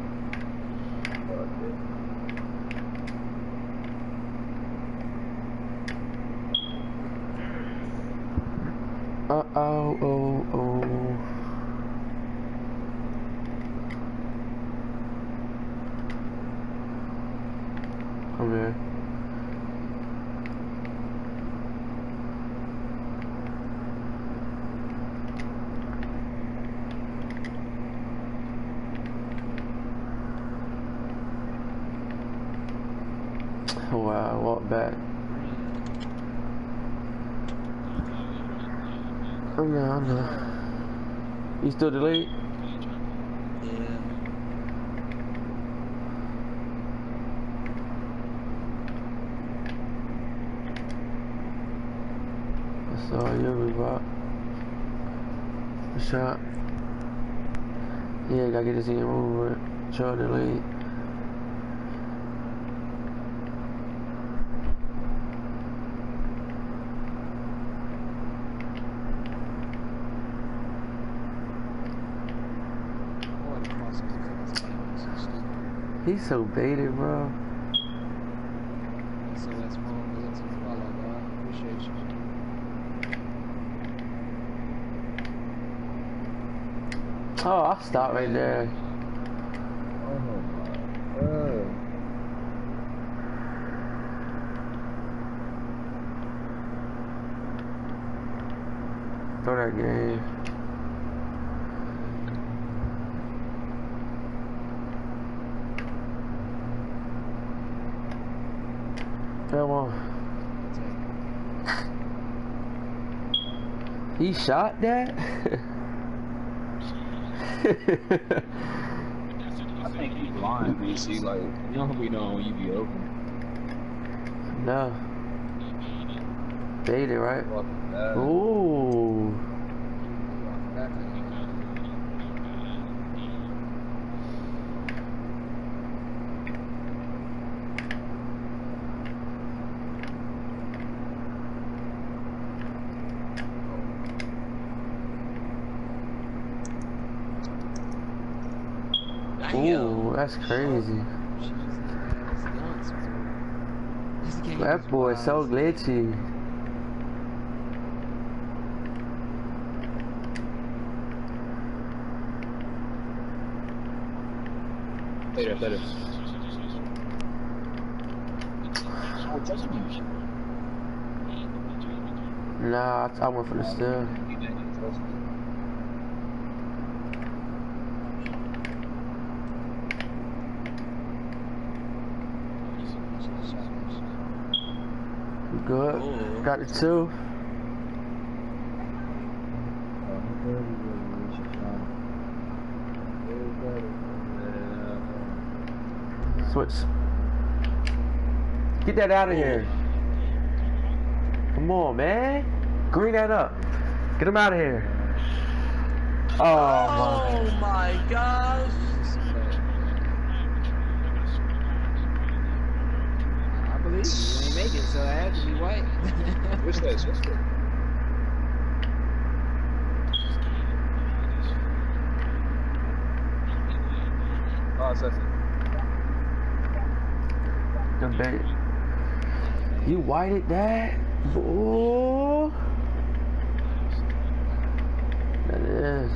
Uh oh, oh, oh. Come here. Wow, walk back. I know, I know. You still delayed? Yeah. That's all you ever bought. Good shot. Yeah, gotta get this thing over. Try to delete. He's so baited, bro. So that's wrong. That's a follow, bro. I appreciate you. Oh, I'll stop right there. Oh my God. Throw that game. Come on. He shot that? I think he's blind, B C. Like, you don't be knowing when you be open. No. They did it, right? Uh, Ooh. Ooh, that's crazy. That boy is so glitchy. Later, later. Nah, I went for the steel. Good. Ooh. Got it too. Switch. Get that out of here. Come on, man. Green that up. Get him out of here. Oh, oh my. my gosh. I believe you ain't make it, so I had to be white. What's that? What's that? Oh, it's that. Debate. You whited that? Oh. That is.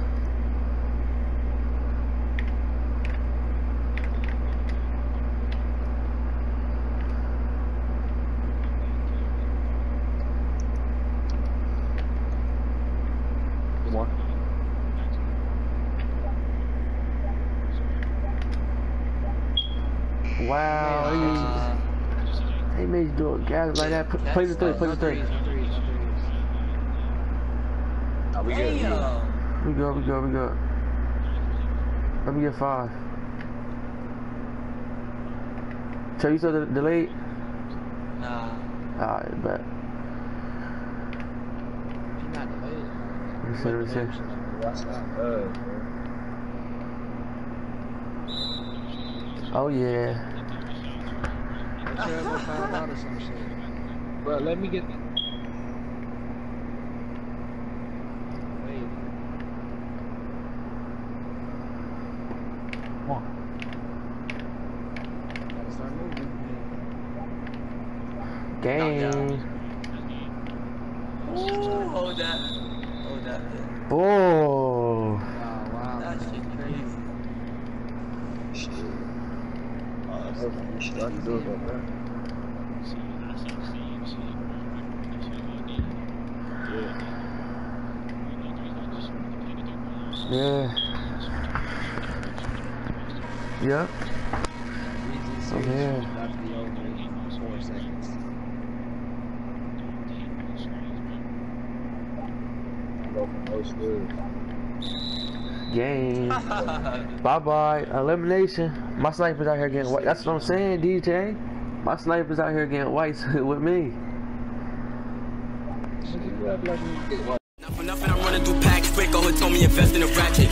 Wow. Yeah. They made you do a gas like that. Play the three, play the three. Oh, we good. We good, we good, we good. Let me get five. So you saw the delay? Nah. Alright, bet. You're not delayed. Let me see, let me see. Watch that. Oh, yeah. Or some shit. Bro, let me get that. Wait. Come on. Gotta start moving. Game. Ooh, hold that. Hold that. Oh. Wow, wow. That shit crazy. Shit. Oh, that's a shit. I can do it though, man. Yeah. Yep. Oh, yeah. Game. Bye bye. Elimination. My sniper's out here getting white. That's what I'm saying, D J. My sniper's out here getting white with me. Nothing, nothing, I'm running through packs quick. Oh, told me invest in a ratchet.